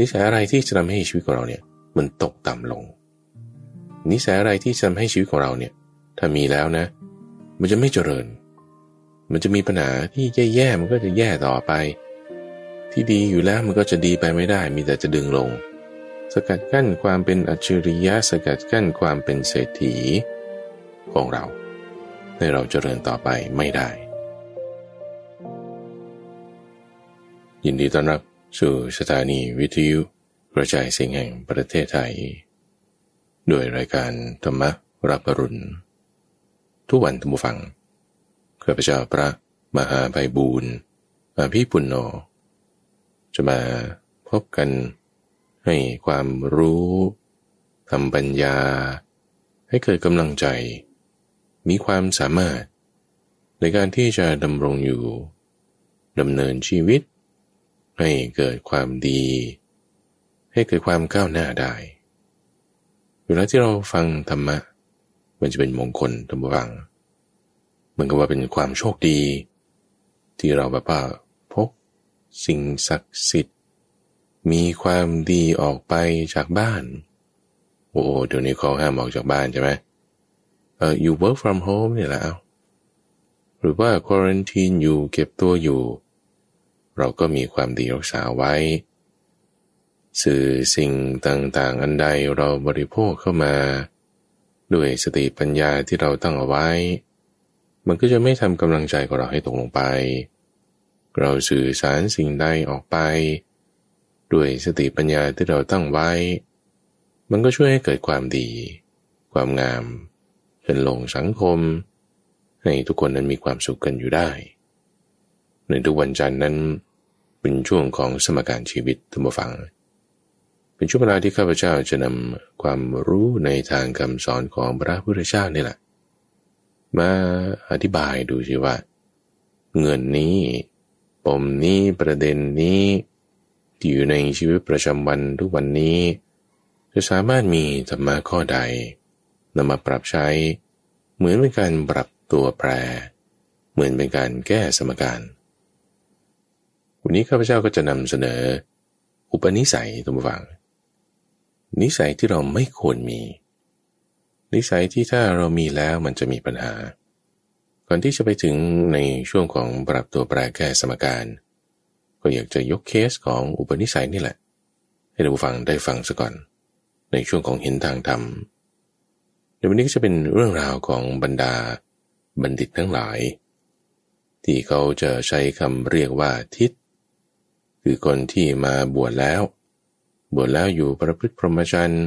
นิสัยอะไรที่จะทำให้ชีวิตของเราเนี่ยมันตกต่ำลงนิสัยอะไรที่จะทำให้ชีวิตของเราเนี่ยถ้ามีแล้วนะมันจะไม่เจริญมันจะมีปัญหาที่แย่ๆมันก็จะแย่ต่อไปที่ดีอยู่แล้วมันก็จะดีไปไม่ได้มีแต่จะดึงลงสกัดกั้นความเป็นอัจฉริยะสกัดกั้นความเป็นเศรษฐีของเราให้เราเจริญต่อไปไม่ได้ยินดีต้อนรับสู่สถานีวิทยุกระจายเสียงแห่งประเทศไทยโดยรายการธรรมรับอรุณทุกวันท่านผู้ฟังข้าพเจ้าพระมหาไพบูลย์อภิปุณโญจะมาพบกันให้ความรู้ทำปัญญาให้เกิดกำลังใจมีความสามารถในการที่จะดำรงอยู่ดำเนินชีวิตให้เกิดความดีให้เกิดความก้าวหน้าได้เวลาที่เราฟังธรรมะมันจะเป็นมงคลธรรมวังเหมือนกับว่าเป็นความโชคดีที่เราแบบว่าพบสิ่งศักดิ์สิทธิ์มีความดีออกไปจากบ้านโอ้เดี๋ยวนี้เขาห้ามออกจากบ้านใช่ไหมอยู่ work from home เนี่ยแหละหรือว่า quarantine อยู่เก็บตัวอยู่เราก็มีความดีรักษาไว้สื่อสิ่งต่างๆอันใดเราบริโภคเข้ามาด้วยสติปัญญาที่เราตั้งเอาไว้มันก็จะไม่ทำกำลังใจของเราให้ตกลงไปเราสื่อสารสิ่งใดออกไปด้วยสติปัญญาที่เราตั้งไว้มันก็ช่วยให้เกิดความดีความงามเป็นลงสังคมให้ทุกคนนั้นมีความสุขกันอยู่ได้ในทุกวันจันทร์นั้นเป็นช่วงของสมการชีวิตท่านผู้ฟังเป็นช่วงเวลาที่ข้าพเจ้าจะนำความรู้ในทางคำสอนของพระพุทธเจ้านี่แหละมาอธิบายดูสิว่าเงินนี้ปมนี้ประเด็นนี้ที่อยู่ในชีวิตประจำวันทุกวันนี้จะสามารถมีธรรมะข้อใดนำมาปรับใช้เหมือนเป็นการปรับตัวแปรเหมือนเป็นการแก้สมการวันนี้ข้าพเจ้าก็จะนำเสนออุปนิสัยตัวบางนิสัยที่เราไม่ควรมีนิสัยที่ถ้าเรามีแล้วมันจะมีปัญหาก่อนที่จะไปถึงในช่วงของปรับตัวแปรแก้สมการก็อยากจะยกเคสของอุปนิสัยนี่แหละให้ท่านผู้ฟังได้ฟังซะก่อนในช่วงของเห็นทางธรรมเดี๋ยววันนี้ก็จะเป็นเรื่องราวของบรรดาบัณฑิตทั้งหลายที่เขาจะใช้คำเรียกว่าทิฏฐิคือคนที่มาบวชแล้วอยู่ประพฤติพรหมจรรย์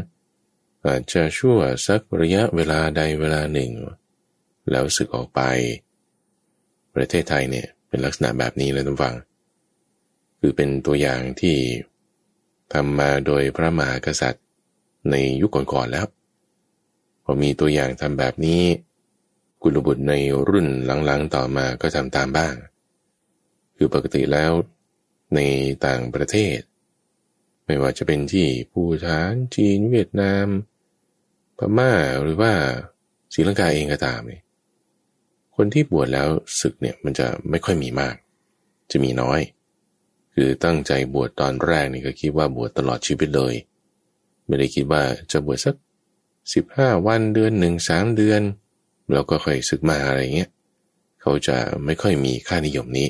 อาจจะชั่วสักระยะเวลาใดเวลาหนึ่งแล้วสึกออกไปประเทศไทยเนี่ยเป็นลักษณะแบบนี้เลยท่านฟังคือเป็นตัวอย่างที่ทำมาโดยพระมหากษัตริย์ในยุคก่อนๆแล้วพอมีตัวอย่างทำแบบนี้กุลบุตรในรุ่นหลังๆต่อมาก็ทำตามบ้างคือปกติแล้วในต่างประเทศไม่ว่าจะเป็นที่ภูฐานจีนเวียดนามพม่าหรือว่าศรีลังกาเองก็ตามเนี่ยคนที่บวชแล้วศึกเนี่ยมันจะไม่ค่อยมีมากจะมีน้อยคือตั้งใจบวชตอนแรกนี่ก็คิดว่าบวชตลอดชีวิตเลยไม่ได้คิดว่าจะบวชสัก15วันเดือนหนึ่ง3เดือนแล้วก็ค่อยศึกมาอะไรเงี้ยเขาจะไม่ค่อยมีค่านิยมนี้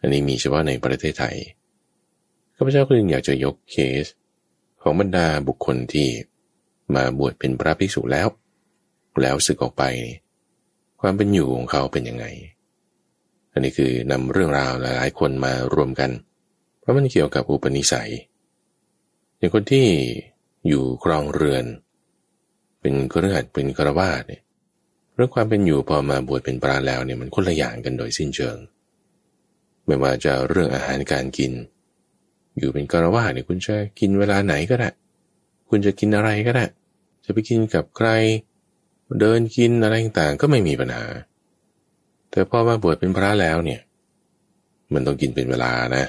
อันนี้มีเฉพาะในประเทศไทยข้าพเจ้าก็อยากจะยกเคสของบรรดาบุคคลที่มาบวชเป็นพระภิกษุแล้วสึกออกไปความเป็นอยู่ของเขาเป็นยังไงอันนี้คือนำเรื่องราวหลายๆคนมารวมกันเพราะมันเกี่ยวกับอุปนิสัยอย่างคนที่อยู่ครองเรือนเป็นคฤหัสถ์เป็นฆราวาสเนี่ยเรื่องความเป็นอยู่พอมาบวชเป็นพระแล้วเนี่ยมันคนละอย่างกันโดยสิ้นเชิงไม่ว่าจะเรื่องอาหารการกินอยู่เป็นฆราวาสเนี่ยคุณจะกินเวลาไหนก็ได้คุณจะกินอะไรก็ได้จะไปกินกับใครเดินกินอะไรต่างๆก็ไม่มีปัญหาแต่พอมาบวชเป็นพระแล้วเนี่ยมันต้องกินเป็นเวลานะ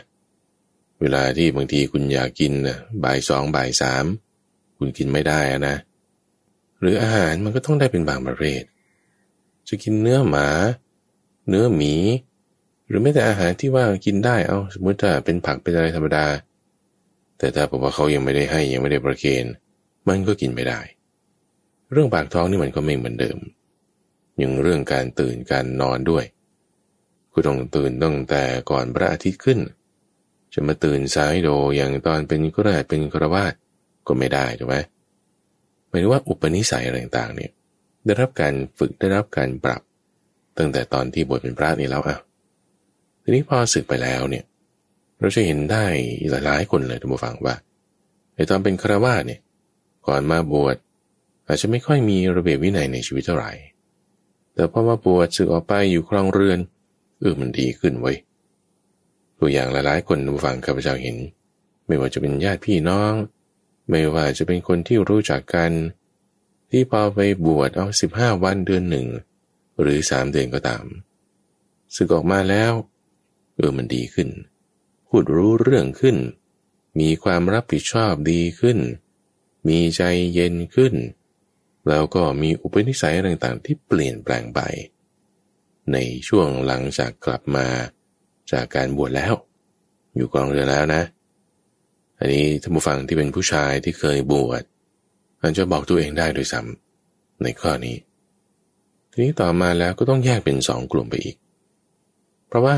เวลาที่บางทีคุณอยากกินนะบ่ายสองบ่ายสามคุณกินไม่ได้นะหรืออาหารมันก็ต้องได้เป็นบางประเภทจะกินเนื้อหมาเนื้อหมีหรือไม่แต่อาหารที่ว่ากินได้เอาสมมติถ้าเป็นผักเป็นอะไรธรรมดา แต่ถ้าบอกว่าเขายังไม่ได้ให้ยังไม่ได้ประเคนมันก็กินไม่ได้เรื่องปากท้องนี่มันก็ไม่เหมือนเดิมยังเรื่องการตื่นการนอนด้วยคุณต้องตื่นตั้งแต่ก่อนพระอาทิตย์ขึ้นจะมาตื่นสายโดอย่างตอนเป็นกระไรเป็นกระวาดก็ไม่ได้ถูกไหมหมายถึงว่าอุปนิสัยอะไรต่างๆเนี่ยได้รับการฝึกได้รับการปรับตั้งแต่ตอนที่บวชเป็นพระนี่แล้วอ่ะทีนี้พอศึกไปแล้วเนี่ยเราจะเห็นได้หลายๆคนเลยท่านผู้ฟังว่าในตอนเป็นคฤหัสถ์เนี่ยก่อนมาบวชอาจจะไม่ค่อยมีระเบียบวินัยในชีวิตเท่าไหร่แต่พอมาบวชศึกออกไปอยู่ครองเรือนมันดีขึ้นไว้ตัวอย่างหลายๆคนท่านผู้ฟังข้าพเจ้าเห็นไม่ว่าจะเป็นญาติพี่น้องไม่ว่าจะเป็นคนที่รู้จักกันที่พอไปบวชเอา15วันเดือนหนึ่งหรือ3เดือนก็ตามศึกออกมาแล้วมันดีขึ้นพูดรู้เรื่องขึ้นมีความรับผิดชอบดีขึ้นมีใจเย็นขึ้นแล้วก็มีอุปนิสัยต่างๆที่เปลี่ยนแปลงไปในช่วงหลังจากกลับมาจากการบวชแล้วอยู่กองเรือแล้วนะอันนี้ท่านผู้ฟังที่เป็นผู้ชายที่เคยบวชอาจจะบอกตัวเองได้ด้วยซ้ำในข้อนี้ทีนี้ต่อมาแล้วก็ต้องแยกเป็นสองกลุ่มไปอีกเพราะว่า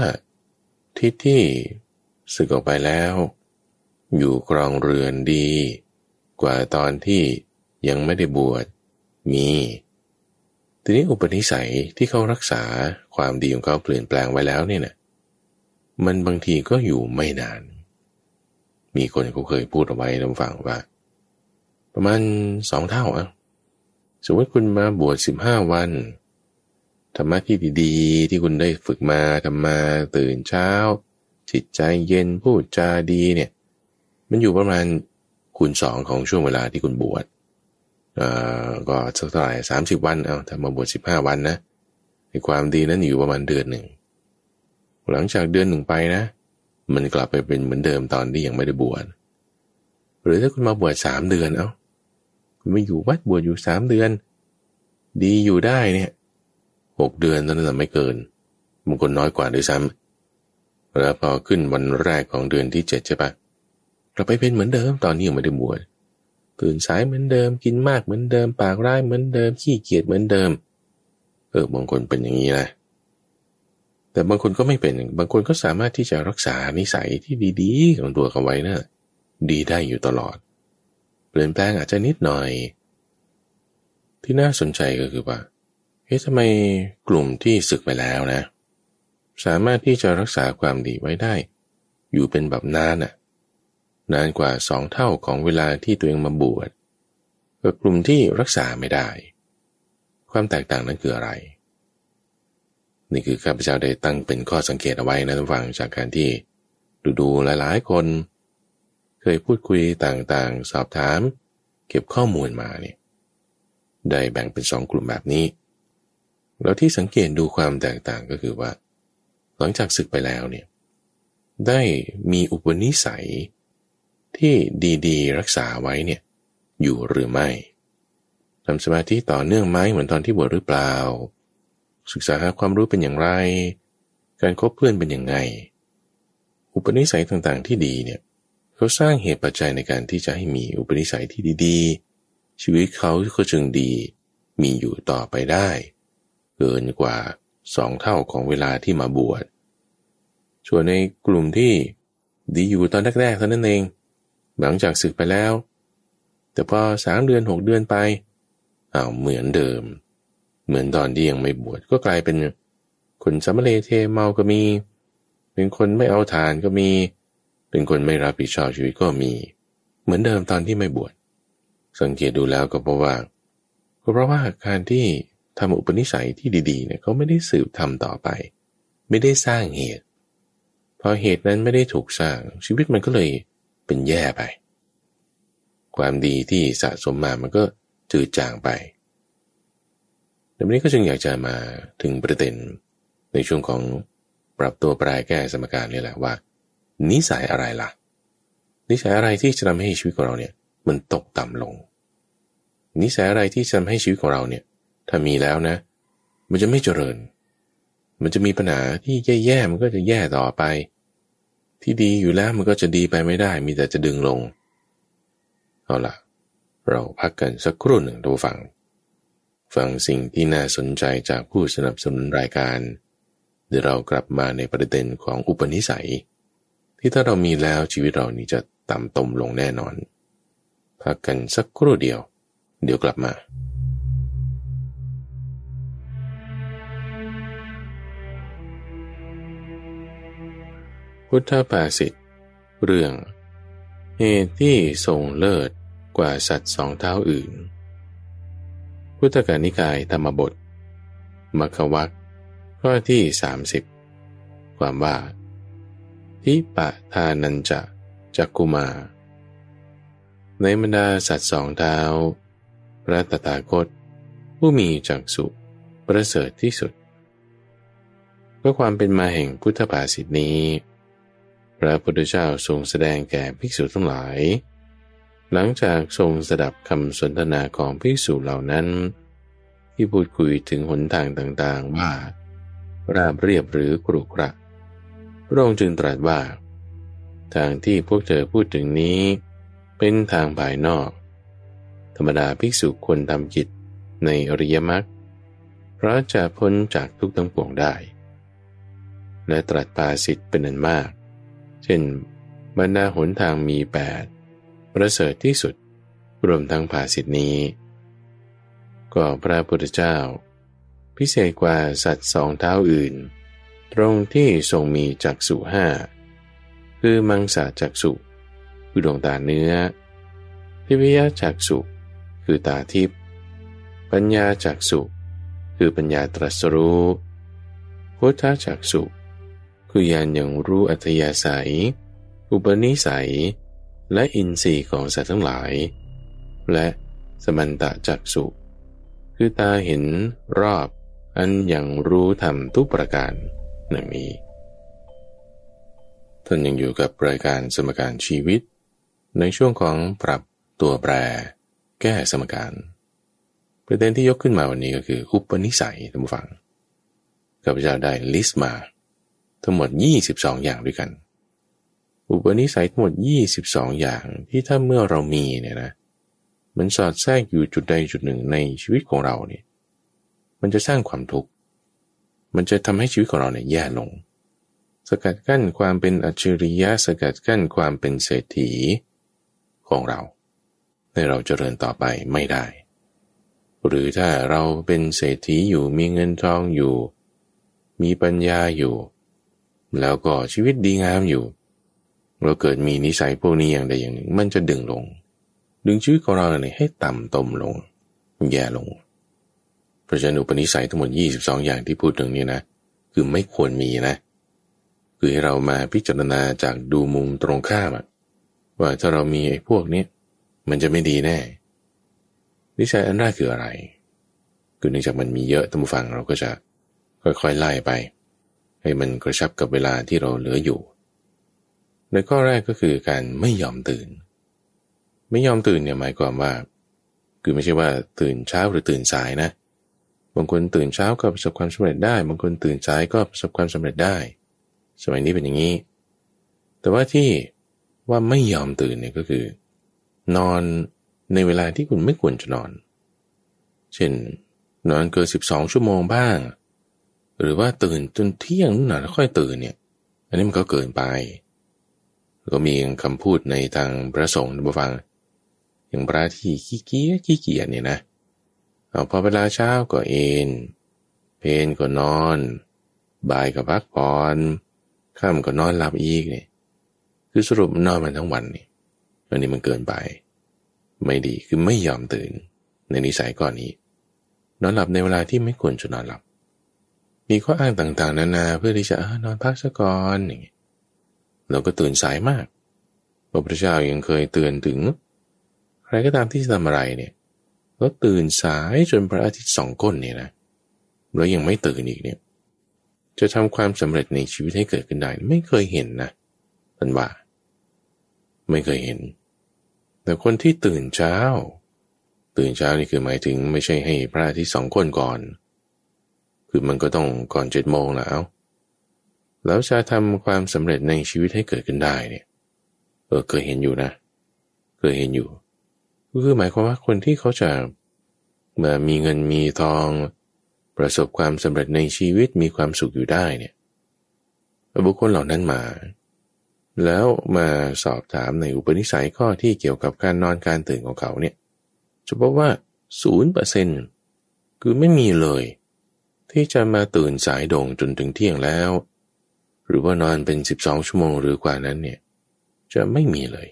ทิศที่สึกออกไปแล้วอยู่ครองเรือนดีกว่าตอนที่ยังไม่ได้บวชมีทีนี้อุปนิสัยที่เขารักษาความดีของเขาเปลี่ยนแปลงไว้แล้วเนี่ยนะมันบางทีก็อยู่ไม่นานมีคนเขาเคยพูดเอาไว้ลองฟังว่าประมาณ2เท่าอะสมมติคุณมาบวช15วันธรรมะที่ดีๆที่คุณได้ฝึกมาทำมาตื่นเช้าจิตใจเย็นพูดจาดีเนี่ยมันอยู่ประมาณคูณ2ของช่วงเวลาที่คุณบวชก็สักเท่าไหร่30วันเอาถ้ามาบวช15วันนะในความดีนั้นอยู่ประมาณเดือนหนึ่งหลังจากเดือนหนึ่งไปนะมันกลับไปเป็นเหมือนเดิมตอนที่ยังไม่ได้บวชหรือถ้าคุณมาบวช3เดือนเอาคุณไม่อยู่วัดบวชอยู่3เดือนดีอยู่ได้เนี่ย6เดือนนั้นจะไม่เกินบางคนน้อยกว่าด้วยซ้ำแล้วพอขึ้นวันแรกของเดือนที่7ใช่ปะกลับไปเป็นเหมือนเดิมตอนนี้ยังไม่ได้บวชตื่นสายเหมือนเดิมกินมากเหมือนเดิมปากร้ายเหมือนเดิมขี้เกียจเหมือนเดิมบางคนเป็นอย่างนี้นะแต่บางคนก็ไม่เป็นบางคนก็สามารถที่จะรักษานิสัยที่ดีๆของตัวเขาไว้นะดีได้อยู่ตลอดเปลี่ยนแปลงอาจจะนิดหน่อยที่น่าสนใจก็คือว่าทำไมกลุ่มที่สึกไปแล้วนะสามารถที่จะรักษาความดีไว้ได้อยู่เป็นแบบนานน่ะนานกว่า2เท่าของเวลาที่ตัวเองมาบวชกับกลุ่มที่รักษาไม่ได้ความแตกต่างนั้นคืออะไรนี่คือข้าพเจ้าได้ตั้งเป็นข้อสังเกตเอาไว้นะท่านฟังจากการที่ดูหลายๆคนเคยพูดคุยต่างๆสอบถามเก็บข้อมูลมาเนี่ยได้แบ่งเป็น2กลุ่มแบบนี้แล้วที่สังเกตดูความแตกต่างก็คือว่าหลังจากสึกไปแล้วเนี่ยได้มีอุปนิสัยที่ดีๆรักษาไว้เนี่ยอยู่หรือไม่ทำสมาธิต่อเนื่องไหมเหมือนตอนที่บวชหรือเปล่าศึกษาหาความรู้เป็นอย่างไรการคบเพื่อนเป็นอย่างไงอุปนิสัยต่างๆที่ดีเนี่ยเขาสร้างเหตุปัจจัยในการที่จะให้มีอุปนิสัยที่ดีๆชีวิตเขาก็จึงดีมีอยู่ต่อไปได้เกินกว่า2เท่าของเวลาที่มาบวชส่วนในกลุ่มที่ดีอยู่ตอนแรกๆเท่านั้นเองหลังจากสึกไปแล้วแต่พอ3เดือน6เดือนไปเหมือนเดิมเหมือนตอนที่ยังไม่บวชก็กลายเป็นคนสมเลเทเมาก็มีเป็นคนไม่เอาทานก็มีเป็นคนไม่รับผิดชอบชีวิตก็มีเหมือนเดิมตอนที่ไม่บวชสังเกตดูแล้วก็เพราะว่าการที่ทำอุปนิสัยที่ดีๆเนี่ยเขาไม่ได้สืบทำต่อไปไม่ได้สร้างเหตุพอเหตุนั้นไม่ได้ถูกสร้างชีวิตมันก็เลยเป็นแย่ไปความดีที่สะสมมามันก็จืดจางไปดังนี้ก็จึงอยากจะมาถึงประเด็นในช่วงของปรับตัวปลายแก้สมการนี่แหละว่านิสัยอะไรล่ะนิสัยอะไรที่จะทำให้ชีวิตของเราเนี่ยมันตกต่ำลงนิสัยอะไรที่จะทำให้ชีวิตของเราเนี่ยถ้ามีแล้วนะมันจะไม่เจริญมันจะมีปัญหาที่แย่ๆมันก็จะแย่ต่อไป ที่ดีอยู่แล้วมันก็จะดีไปไม่ได้มีแต่จะดึงลงเอาล่ะเราพักกันสักครู่หนึ่งดูฟังสิ่งที่น่าสนใจจากผู้สนับสนุนรายการเดี๋ยวเรากลับมาในประเด็นของอุปนิสัยที่ถ้าเรามีแล้วชีวิตเรานี้จะต่ำตมลงแน่นอนพักกันสักครู่เดียวเดี๋ยวกลับมาพุทธภาษิตเรื่องเหตุที่ทรงเลิศกว่าสัตว์สองเท้าอื่นพุทธกานิกายธรรมบทมัคควรรคข้อที่30ความว่าทิปทานัญจจักขุมาในบรรดาสัตว์สองเท้าพระตถาคตผู้มีจักษุประเสริฐที่สุดเพื่อความเป็นมาแห่งพุทธภาษิตนี้พระพุทธเจ้าทรงแสดงแก่ภิกษุทั้งหลายหลังจากทรงสดับคำสนทนาของภิกษุเหล่านั้นที่พูดคุยถึงหนทางต่างๆว่าราบเรียบหรือกรุกระพระองค์จึงตรัสว่าทางที่พวกเธอพูดถึงนี้เป็นทางภายนอกธรรมดาภิกษุควรทำกิจในอริยมรรคเพราะจะพ้นจากทุกข์ทั้งปวงได้และตรัสภาษิตเป็นอันมากเช่นบรรดาหนทางมี8ประเสริฐที่สุดรวมทั้งภาษิตนี้ก็พระพุทธเจ้าพิเศษกว่าสัตว์สองเท้าอื่นตรงที่ทรงมีจักษุห้าคือมังสาจักษุคือดวงตาเนื้อทิพยจักษุคือตาทิพย์ปัญญาจักษุคือปัญญาตรัสรู้พุทธจักษุคือญาณอย่างรู้อัธยาศัยอุปนิสัยและอินทรีย์ของสัตว์ทั้งหลายและสมันตจักษุคือตาเห็นรอบอันยังรู้ธรรมทุกประการดังนี้ท่านยังอยู่กับรายการสมการชีวิตในช่วงของปรับตัวแปรแก้สมการประเด็นที่ยกขึ้นมาวันนี้ก็คืออุปนิสัยท่านผู้ฟังข้าพเจ้าได้ลิสต์มาทั้งหมด22อย่างด้วยกันอุปนิสัยทั้งหมด22อย่างที่ถ้าเมื่อเรามีเนี่ยนะมันสอดแทรกอยู่จุดใดจุดหนึ่งในชีวิตของเราเนี่ยมันจะสร้างความทุกข์มันจะทำให้ชีวิตของเราเนี่ยแย่ลงสกัดกั้นความเป็นอัจฉริยะสกัดกั้นความเป็นเศรษฐีของเราให้เราเจริญต่อไปไม่ได้หรือถ้าเราเป็นเศรษฐีอยู่มีเงินทองอยู่มีปัญญาอยู่แล้วก็ชีวิตดีงามอยู่เราเกิดมีนิสัยพวกนี้อย่างใดอย่างหนึ่งมันจะดึงลงดึงชีวิตของเราเนี่ยให้ต่ำตมลงแย่ลงเพราะฉะนั้นอุปนิสัยทั้งหมด22อย่างที่พูดถึงนี้นะคือไม่ควรมีนะคือให้เรามาพิจารณาจากดูมุมตรงข้ามว่าถ้าเรามีไอ้พวกนี้มันจะไม่ดีแน่นิสัยอันแรกคืออะไรคือเนื่องจากมันมีเยอะท่านผู้ฟังเราก็จะค่อยๆไล่ไปให้มันกระชับกับเวลาที่เราเหลืออยู่ในข้อแรกก็คือการไม่ยอมตื่นเนี่ยหมายความว่าคือไม่ใช่ว่าตื่นเช้าหรือตื่นสายนะบางคนตื่นเช้าก็ประสบความสำเร็จได้บางคนตื่นสายก็ประสบความสำเร็จได้สมัยนี้เป็นอย่างนี้แต่ว่าที่ว่าไม่ยอมตื่นเนี่ยก็คือนอนในเวลาที่คุณไม่ควรจะนอนเช่นนอนเกิน12ชั่วโมงบ้างหรือว่าตื่นจนเที่ยงนู่นน่ะแล้วค่อยตื่นเนี่ยอันนี้มันก็เกินไปก็มีคำพูดในทางพระสงฆ์บางฟังอย่างพระที่ขี้เกียจเนี่ยนะเอาพอเวลาเช้าก็เอนเพนก็นอนบ่ายก็พักผ่อนค่ำก็นอนหลับอีกเนี่ยคือสรุปนอนมันทั้งวันนี่อันนี้มันเกินไปไม่ดีคือไม่ยอมตื่นในนิสัยก่อนนี้นอนหลับในเวลาที่ไม่ควรจะนอนหลับมีข้ออ้างต่างๆนานาเพื่อที่จะนอนพักซะก่อนอย่างเงี้ยเราก็ตื่นสายมากพระพุทธเจ้ายังเคยเตือนถึงใครก็ตามที่ทำอะไรเนี่ยแล้วตื่นสายจนพระอาทิตย์ส่องก้นเนี่ยนะแล้วยังไม่ตื่นอีกเนี่ยจะทำความสำเร็จในชีวิตให้เกิดขึ้นได้ไม่เคยเห็นนะท่านว่าไม่เคยเห็นแต่คนที่ตื่นเช้านี่คือหมายถึงไม่ใช่ให้พระอาทิตย์ส่องก้นก่อนคือมันก็ต้องก่อน7 โมงแล้ว แล้วจะทำความสำเร็จในชีวิตให้เกิดขึ้นได้เนี่ยเคยเห็นอยู่นะเคยเห็นอยู่ก็คือหมายความว่าคนที่เขาจะมีเงินมีทองประสบความสำเร็จในชีวิตมีความสุขอยู่ได้เนี่ยบุคคลเหล่านั้นมาแล้วมาสอบถามในอุปนิสัยข้อที่เกี่ยวกับการนอนการตื่นของเขาเนี่ยจะพบว่า 0% คือไม่มีเลยที่จะมาตื่นสายโด่งจนถึงเที่ยงแล้วหรือว่านอนเป็น12ชั่วโมงหรือกว่านั้นเนี่ยจะไม่มีเลย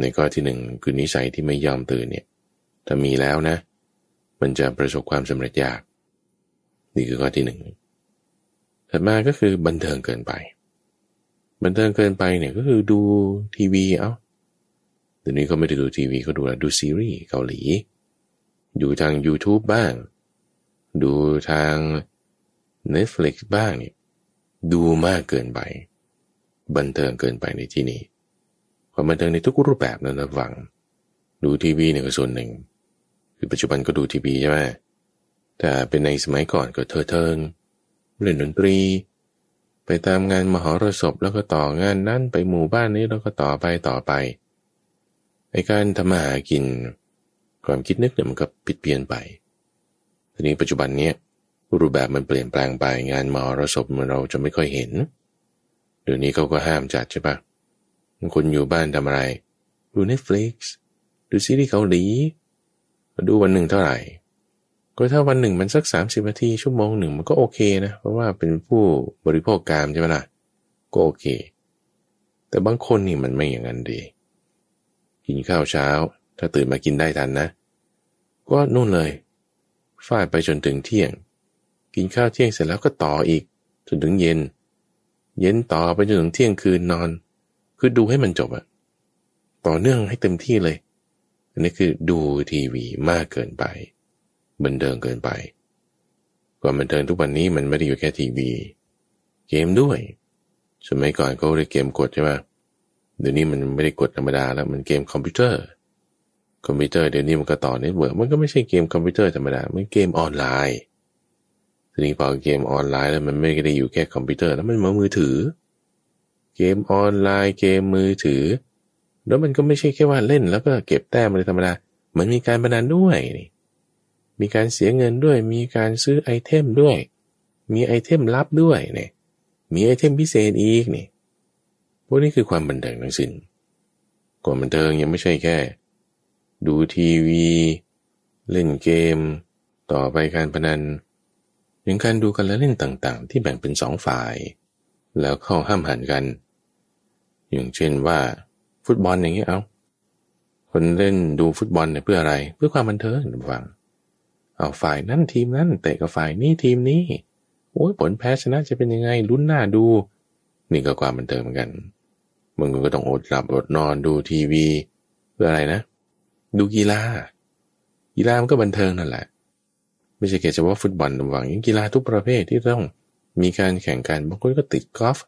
ในข้อที่หนึ่งคือนิสัยที่ไม่ยอมตื่นเนี่ยถ้ามีแล้วนะมันจะประสบความสำเร็จยากนี่คือข้อที่หนึ่งถัดมาก็คือบันเทิงเกินไปบันเทิงเกินไปเนี่ยก็คือดูทีวีเดี๋ยวนี้ก็ไม่ได้ดูทีวีก็ดูซีรีส์เกาหลีดูทาง YouTube บ้างดูทาง Netflix บ้างเนี่ยดูมากเกินไปบันเทิงเกินไปในที่นี้ความบันเทิงในทุกรูปแบบนั้นนะฟังดูทีวีเนี่ยก็ส่วนหนึ่งคือปัจจุบันก็ดูทีวีใช่ไหมแต่เป็นในสมัยก่อนก็เทิงเล่นดนตรีไปตามงานมหรสพแล้วก็ต่องานนั้นไปหมู่บ้านนี้แล้วก็ต่อไปไอ้การทำมาหากินความคิดนึกเนี่ยมันก็ผิดเพี้ยนไปทีนี้ปัจจุบันเนี้ยรูปแบบมันเปลี่ยนแปลงไปงานมหรสพเราจะไม่ค่อยเห็นเดี๋ยวนี้เขาก็ห้ามจัดใช่ปะคนอยู่บ้านทำอะไรดู Netflix ดูซีรีส์เกาหลีดูวันหนึ่งเท่าไหร่ก็ถ้าวันหนึ่งมันสัก30นาทีชั่วโมงหนึ่งมันก็โอเคนะเพราะว่าเป็นผู้บริโภคกามใช่ไหมล่ะก็โอเคแต่บางคนนี่มันไม่อย่างนั้นดีกินข้าวเช้าถ้าตื่นมากินได้ทันนะก็นู่นเลยฟาดไปจนถึงเที่ยงกินข้าวเที่ยงเสร็จแล้วก็ต่ออีกจนถึงเย็นต่อไปจนถึงเที่ยงคืนนอนคือดูให้มันจบอะต่อเนื่องให้เต็มที่เลยอันนี้คือดูทีวีมากเกินไปบันเทิงเกินไปความบันเทิงทุกวันนี้มันไม่ได้อยู่แค่ทีวีเกมด้วยสมัยก่อนเขาเรียกเกมกดใช่ไหมเดี๋ยวนี้มันไม่ได้กดธรรมดาแล้วมันเกมคอมพิวเตอร์เดี๋ยวนี้มันก็ต่อเน็ตเวิร์กมันก็ไม่ใช่เกมคอมพิวเตอร์ธรรมดามันเกมออนไลน์ทีนี้พอเกมออนไลน์แล้วมันไม่ได้อยู่แค่คอมพิวเตอร์แล้วมันมามือถือเกมออนไลน์เกมมือถือแล้วมันก็ไม่ใช่แค่ว่าเล่นแล้วก็เก็บแต้มอะไรธรรมดามันมีการพนันด้วยนี่มีการเสียเงินด้วยมีการซื้อไอเทมด้วยมีไอเทมลับด้วยนี่มีไอเทมพิเศษอีกนี่พวกนี้คือความบันเทิงทั้งสิ้นความบันเทิงยังไม่ใช่แค่ดูทีวีเล่นเกมต่อไปการพนันยังการดูการละเล่นต่างๆที่แบ่งเป็นสองฝ่ายแล้วเข้าห้ามหันกันอย่างเช่นว่าฟุตบอลอย่างเงี้ยคนเล่นดูฟุตบอลเนี่ยเพื่ออะไรเพื่อความบันเทิงฟังเอาฝ่ายนั้นทีมนั้นเตะกับฝ่ายนี้ทีมนี้โอ้ยผลแพ้ชนะจะเป็นยังไงลุ้นหน้าดูนี่ก็ความบันเทิงเหมือนกันบางคนก็ต้องอดหลับอดนอนดูทีวีเพื่ออะไรนะดูกีฬามันก็บันเทิงนั่นแหละไม่ใช่แค่เฉพาะฟุตบอลหวังกีฬาทุกประเภทที่ต้องมีการแข่งกันบางคนก็ติดกอล์ฟ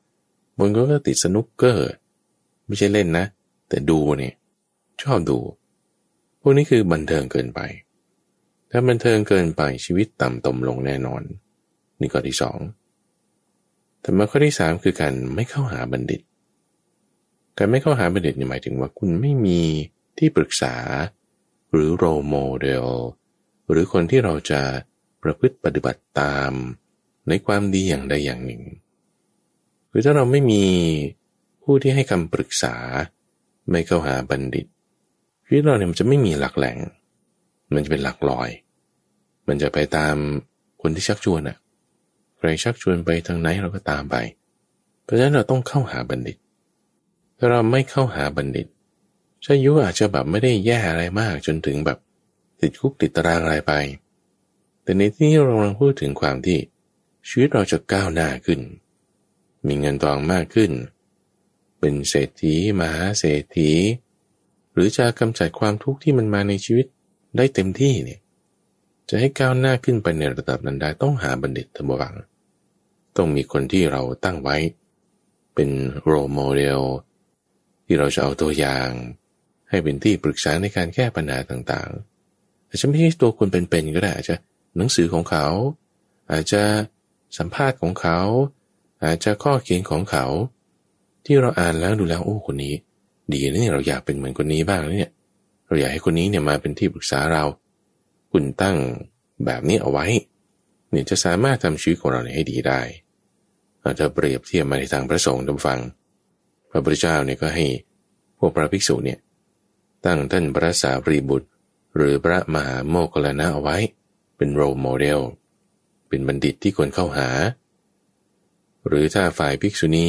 บางคนก็ติดสนุกเกอร์ไม่ใช่เล่นนะแต่ดูเนี่ยชอบดูพวกนี้คือบันเทิงเกินไปถ้าบันเทิงเกินไปชีวิตต่ำตมลงแน่นอนนี่ข้อที่สองแต่มาข้อที่สามคือการไม่เข้าหาบัณฑิตการไม่เข้าหาบัณฑิตหมายถึงว่าคุณไม่มีที่ปรึกษาหรือโรลโมเดลหรือคนที่เราจะประพฤติปฏิบัติตามในความดีอย่างใดอย่างหนึ่งคือถ้าเราไม่มีผู้ที่ให้คำปรึกษาไม่เข้าหาบัณฑิตชีวิตเราเนี่ยมันจะไม่มีหลักแหล่งมันจะเป็นหลักลอยมันจะไปตามคนที่ชักชวนใครชักชวนไปทางไหนเราก็ตามไปเพราะฉะนั้นเราต้องเข้าหาบัณฑิตถ้าเราไม่เข้าหาบัณฑิตชายุอาจจะแบบไม่ได้แย่อะไรมากจนถึงแบบติดคุกติดตารางอะไรไปแต่ในที่นี้เรากำลังพูดถึงความที่ชีวิตเราจะก้าวหน้าขึ้นมีเงินทองมากขึ้นเป็นเศรษฐีมหาเศรษฐีหรือจะกำจัดความทุกข์ที่มันมาในชีวิตได้เต็มที่เนี่ยจะให้ก้าวหน้าขึ้นไปในระดับนั้นได้ต้องหาบัณฑิตธรรมวังต้องมีคนที่เราตั้งไว้เป็นโรลโมเดลที่เราจะเอาตัวอย่างให้เป็นที่ปรึกษาในการแก้ปัญหาต่างๆอาจจะไม่ใช่ตัวคนเป็นๆก็ได้อาจจะหนังสือของเขาอาจจะสัมภาษณ์ของเขา อาจจะข้อเขียนของเขาที่เราอ่านแล้วดูแล้วโอ้คนนี้ดีนะเนี่ยเราอยากเป็นเหมือนคนนี้บ้างนะเนี่ยเราอยากให้คนนี้เนี่ยมาเป็นที่ปรึกษาเราคุณตั้งแบบนี้เอาไว้เนี่ยจะสามารถทำชีวิตของเราให้ดีได้อาจจะเปรียบเทียบมาในทางพระสงฆ์ท่านฟังพระพุทธเจ้าเนี่ยก็ให้พวกพระภิกษุเนี่ยตั้งท่านพระสารีบุตรหรือพระมหาโมคคัลลานะเอาไว้เป็นโรลโมเดลเป็นบัณฑิตที่ควรเข้าหาหรือถ้าฝ่ายภิกษุณี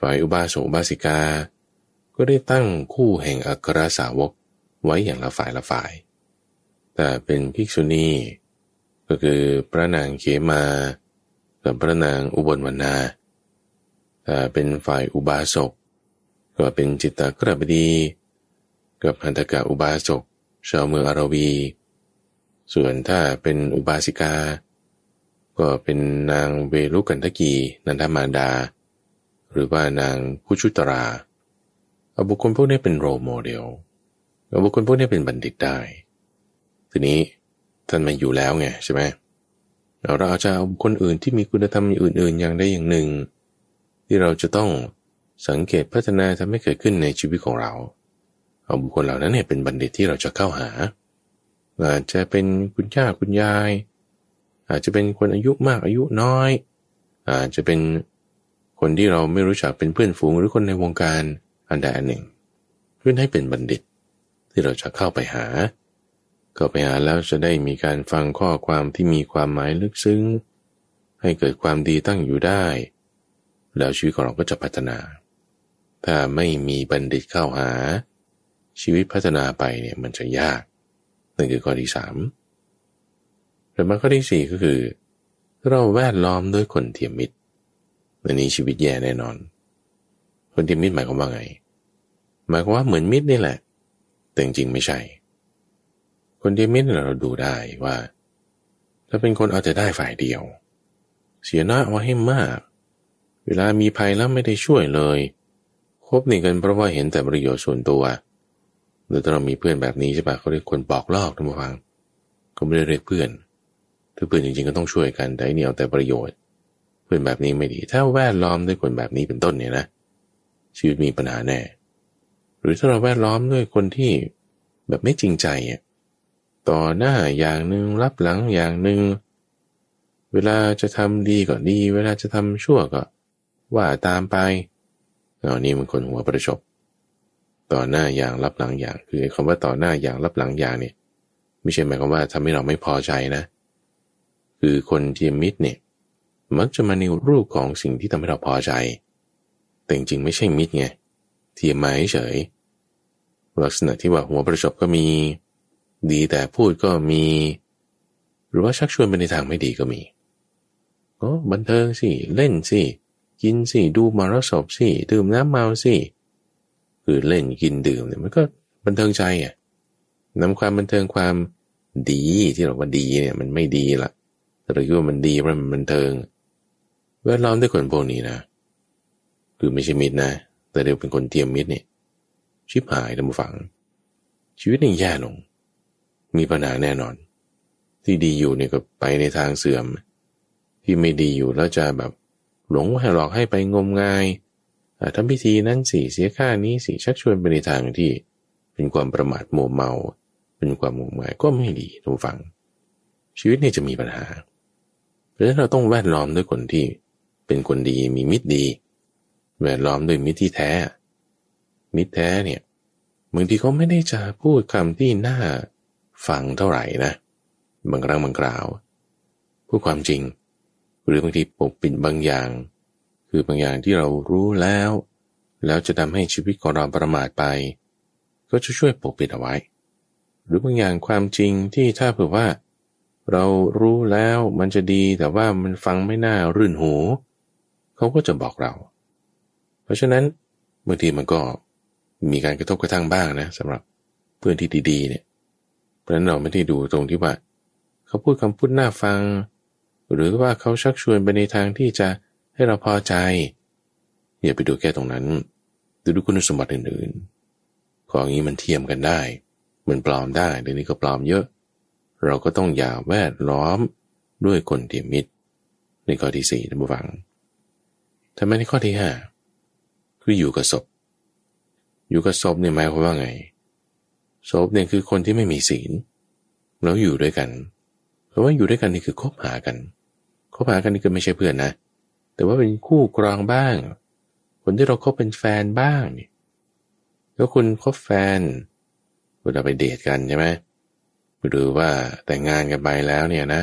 ฝ่ายอุบาสกอุบาสิกาก็ได้ตั้งคู่แห่งอัครสาวกไว้อย่างละฝ่ายละฝ่ายแต่เป็นภิกษุณีก็คือพระนางเขมากับพระนางอุบลวรรณาแต่เป็นฝ่ายอุบาสกก็เป็นจิตตกฤบดีกับหัตถกอุบาสกชาวเมืองอารวีส่วนถ้าเป็นอุบาสิกาก็เป็นนางเวลุกันทกีนันทมารดาหรือว่านางคุชุตราเอาบุคคลพวกนี้เป็นโรลโมเดลเอาบุคคลพวกนี้เป็นบัณฑิตได้ทีนี้ท่านมาอยู่แล้วไงใช่ไหมเราอาจจะเอาบุคคลอื่นที่มีคุณธรรมอื่นๆอย่างใดอย่างหนึ่งที่เราจะต้องสังเกตพัฒนาทำให้เกิดขึ้นในชีวิตของเราเอาบุคคลเหล่านั้นเนี่ยเป็นบัณฑิตที่เราจะเข้าหาอาจจะเป็นคุณย่าคุณยายอาจจะเป็นคนอายุมากอายุน้อยอาจจะเป็นคนที่เราไม่รู้จักเป็นเพื่อนฝูงหรือคนในวงการอันใดอันหนึ่งเพื่อให้เป็นบัณฑิตที่เราจะเข้าไปหาแล้วจะได้มีการฟังข้อความที่มีความหมายลึกซึ้งให้เกิดความดีตั้งอยู่ได้แล้วชีวิตของเราก็จะพัฒนาถ้าไม่มีบัณฑิตเข้าหาชีวิตพัฒนาไปเนี่ยมันจะยากนั่นคือข้อที่3แต่มาข้อที่4ก็คือเราแวดล้อมด้วยคนเทียมมิตรในนี้ชีวิตแย่แน่นอนคนเทียมมิตรหมายความว่าไงหมายความว่าเหมือนมิตรนี่แหละแต่จริงไม่ใช่คนเทียมมิตรเราดูได้ว่าถ้าเป็นคนเอาแต่ได้ฝ่ายเดียวเสียหน้าเอาให้มากเวลามีภัยแล้วไม่ได้ช่วยเลยคบหนีกันเพราะว่าเห็นแต่ประโยชน์ส่วนตัวหรือถ้าเรามีเพื่อนแบบนี้ใช่ปะเขาเรียกคนบอกลอกท่านผู้ฟังก็ไม่ได้เรียกเพื่อนถ้าเพื่อนจริงๆก็ต้องช่วยกันแต่เนี่ยเอาแต่ประโยชน์เพื่อนแบบนี้ไม่ดีถ้าแวดล้อมด้วยคนแบบนี้เป็นต้นเนี่ยนะชีวิตมีปัญหาแน่หรือถ้าเราแวดล้อมด้วยคนที่แบบไม่จริงใจต่อหน้าอย่างนึงรับหลังอย่างนึงเวลาจะทำดีก็ดีเวลาจะทำชั่วก็ว่าตามไปเอานี่มันคนหัวประชดต่อหน้าอย่างรับหลังอย่างคือคำว่าต่อหน้าอย่างรับหลังอย่างเนี่ยไม่ใช่หมายความว่าทำให้เราไม่พอใจนะคือคนเทียมมิตรเนี่ยมักจะมาในรูปของสิ่งที่ทำให้เราพอใจแต่จริงๆไม่ใช่มิตรไงเทียมมาเฉยลักษณะที่ว่าหัวประชดก็มีดีแต่พูดก็มีหรือว่าชักชวนไปในทางไม่ดีก็มีก็บันเทิงสิเล่นสิกินสิดูมรสพสิดื่มน้ำเมาสิคือเล่นกินดื่มเนี่ยมันก็บันเทิงใจนำความบันเทิงความดีที่เราว่าดีเนี่ยมันไม่ดีละหรือว่ามันดีเพราะมันบันเทิงแวดล้อมด้วยคนพวกนี้นะคือไม่ใช่มิตรนะแต่เดี๋ยวเป็นคนเทียมมิตรเนี่ยชิบหายทั้งฝังชีวิตนี่แย่ลงมีปัญหาแน่นอนที่ดีอยู่เนี่ยก็ไปในทางเสื่อมที่ไม่ดีอยู่แล้วจะแบบหลงหลอกให้ไปงมงายทำพิธีนั้นสิเสียค่านี้สิชักชวนไปในทางที่เป็นความประมาทมัวเมาเป็นความงมงายก็ไม่ดีทุกฝั่งชีวิตเนี่ยจะมีปัญหาเพราะฉะนั้นเราต้องแวดล้อมด้วยคนที่เป็นคนดีมีมิตรดีแวดล้อมด้วยมิตรที่แท้มิตรแท้เนี่ยบางทีเขาไม่ได้จะพูดคำที่น่าฟังเท่าไหร่นะบางครั้งบางคราวพูดความจริงหรือบางทีปกปิดบางอย่างคือบางอย่างที่เรารู้แล้วจะทำให้ชีวิตของเราประมาทไปก็จะช่วยปกปิดเอาไว้หรือบางอย่างความจริงที่ถ้าเผื่อว่าเรารู้แล้วมันจะดีแต่ว่ามันฟังไม่น่ารื่นหูเขาก็จะบอกเราเพราะฉะนั้นบางทีมันก็มีการกระทบกระทั่งบ้างนะสำหรับเพื่อนที่ดีๆเนี่ยเพราะฉะนั้นเราไม่ได้ดูตรงที่ว่าเขาพูดคำพูดน่าฟังหรือว่าเขาชักชวนไปในทางที่จะให้เราพอใจอย่าไปดูแค่ตรงนั้นดูคุณสมบัติอื่นๆของนี้มันเทียมกันได้มันปลอมได้เดี๋ยวนี้ก็ปลอมเยอะเราก็ต้องอย่าแวดล้อมด้วยคนเทียมมิตรในข้อที่4ท่านผู้ฟัง ทำไมในข้อที่ห้าคืออยู่กับศพเนี่ยหมายความว่าไงศพเนี่ยคือคนที่ไม่มีศีลแล้วอยู่ด้วยกันเพราะว่าอยู่ด้วยกันนี่คือคบหากันนี่ก็ไม่ใช่เพื่อนนะแต่ว่าเป็นคู่ครองบ้างคนที่เราคบเป็นแฟนบ้างนี่แล้วคุณคบแฟนเวลาไปเดทกันใช่ไหมหรือว่าแต่งงานกันไปแล้วเนี่ยนะ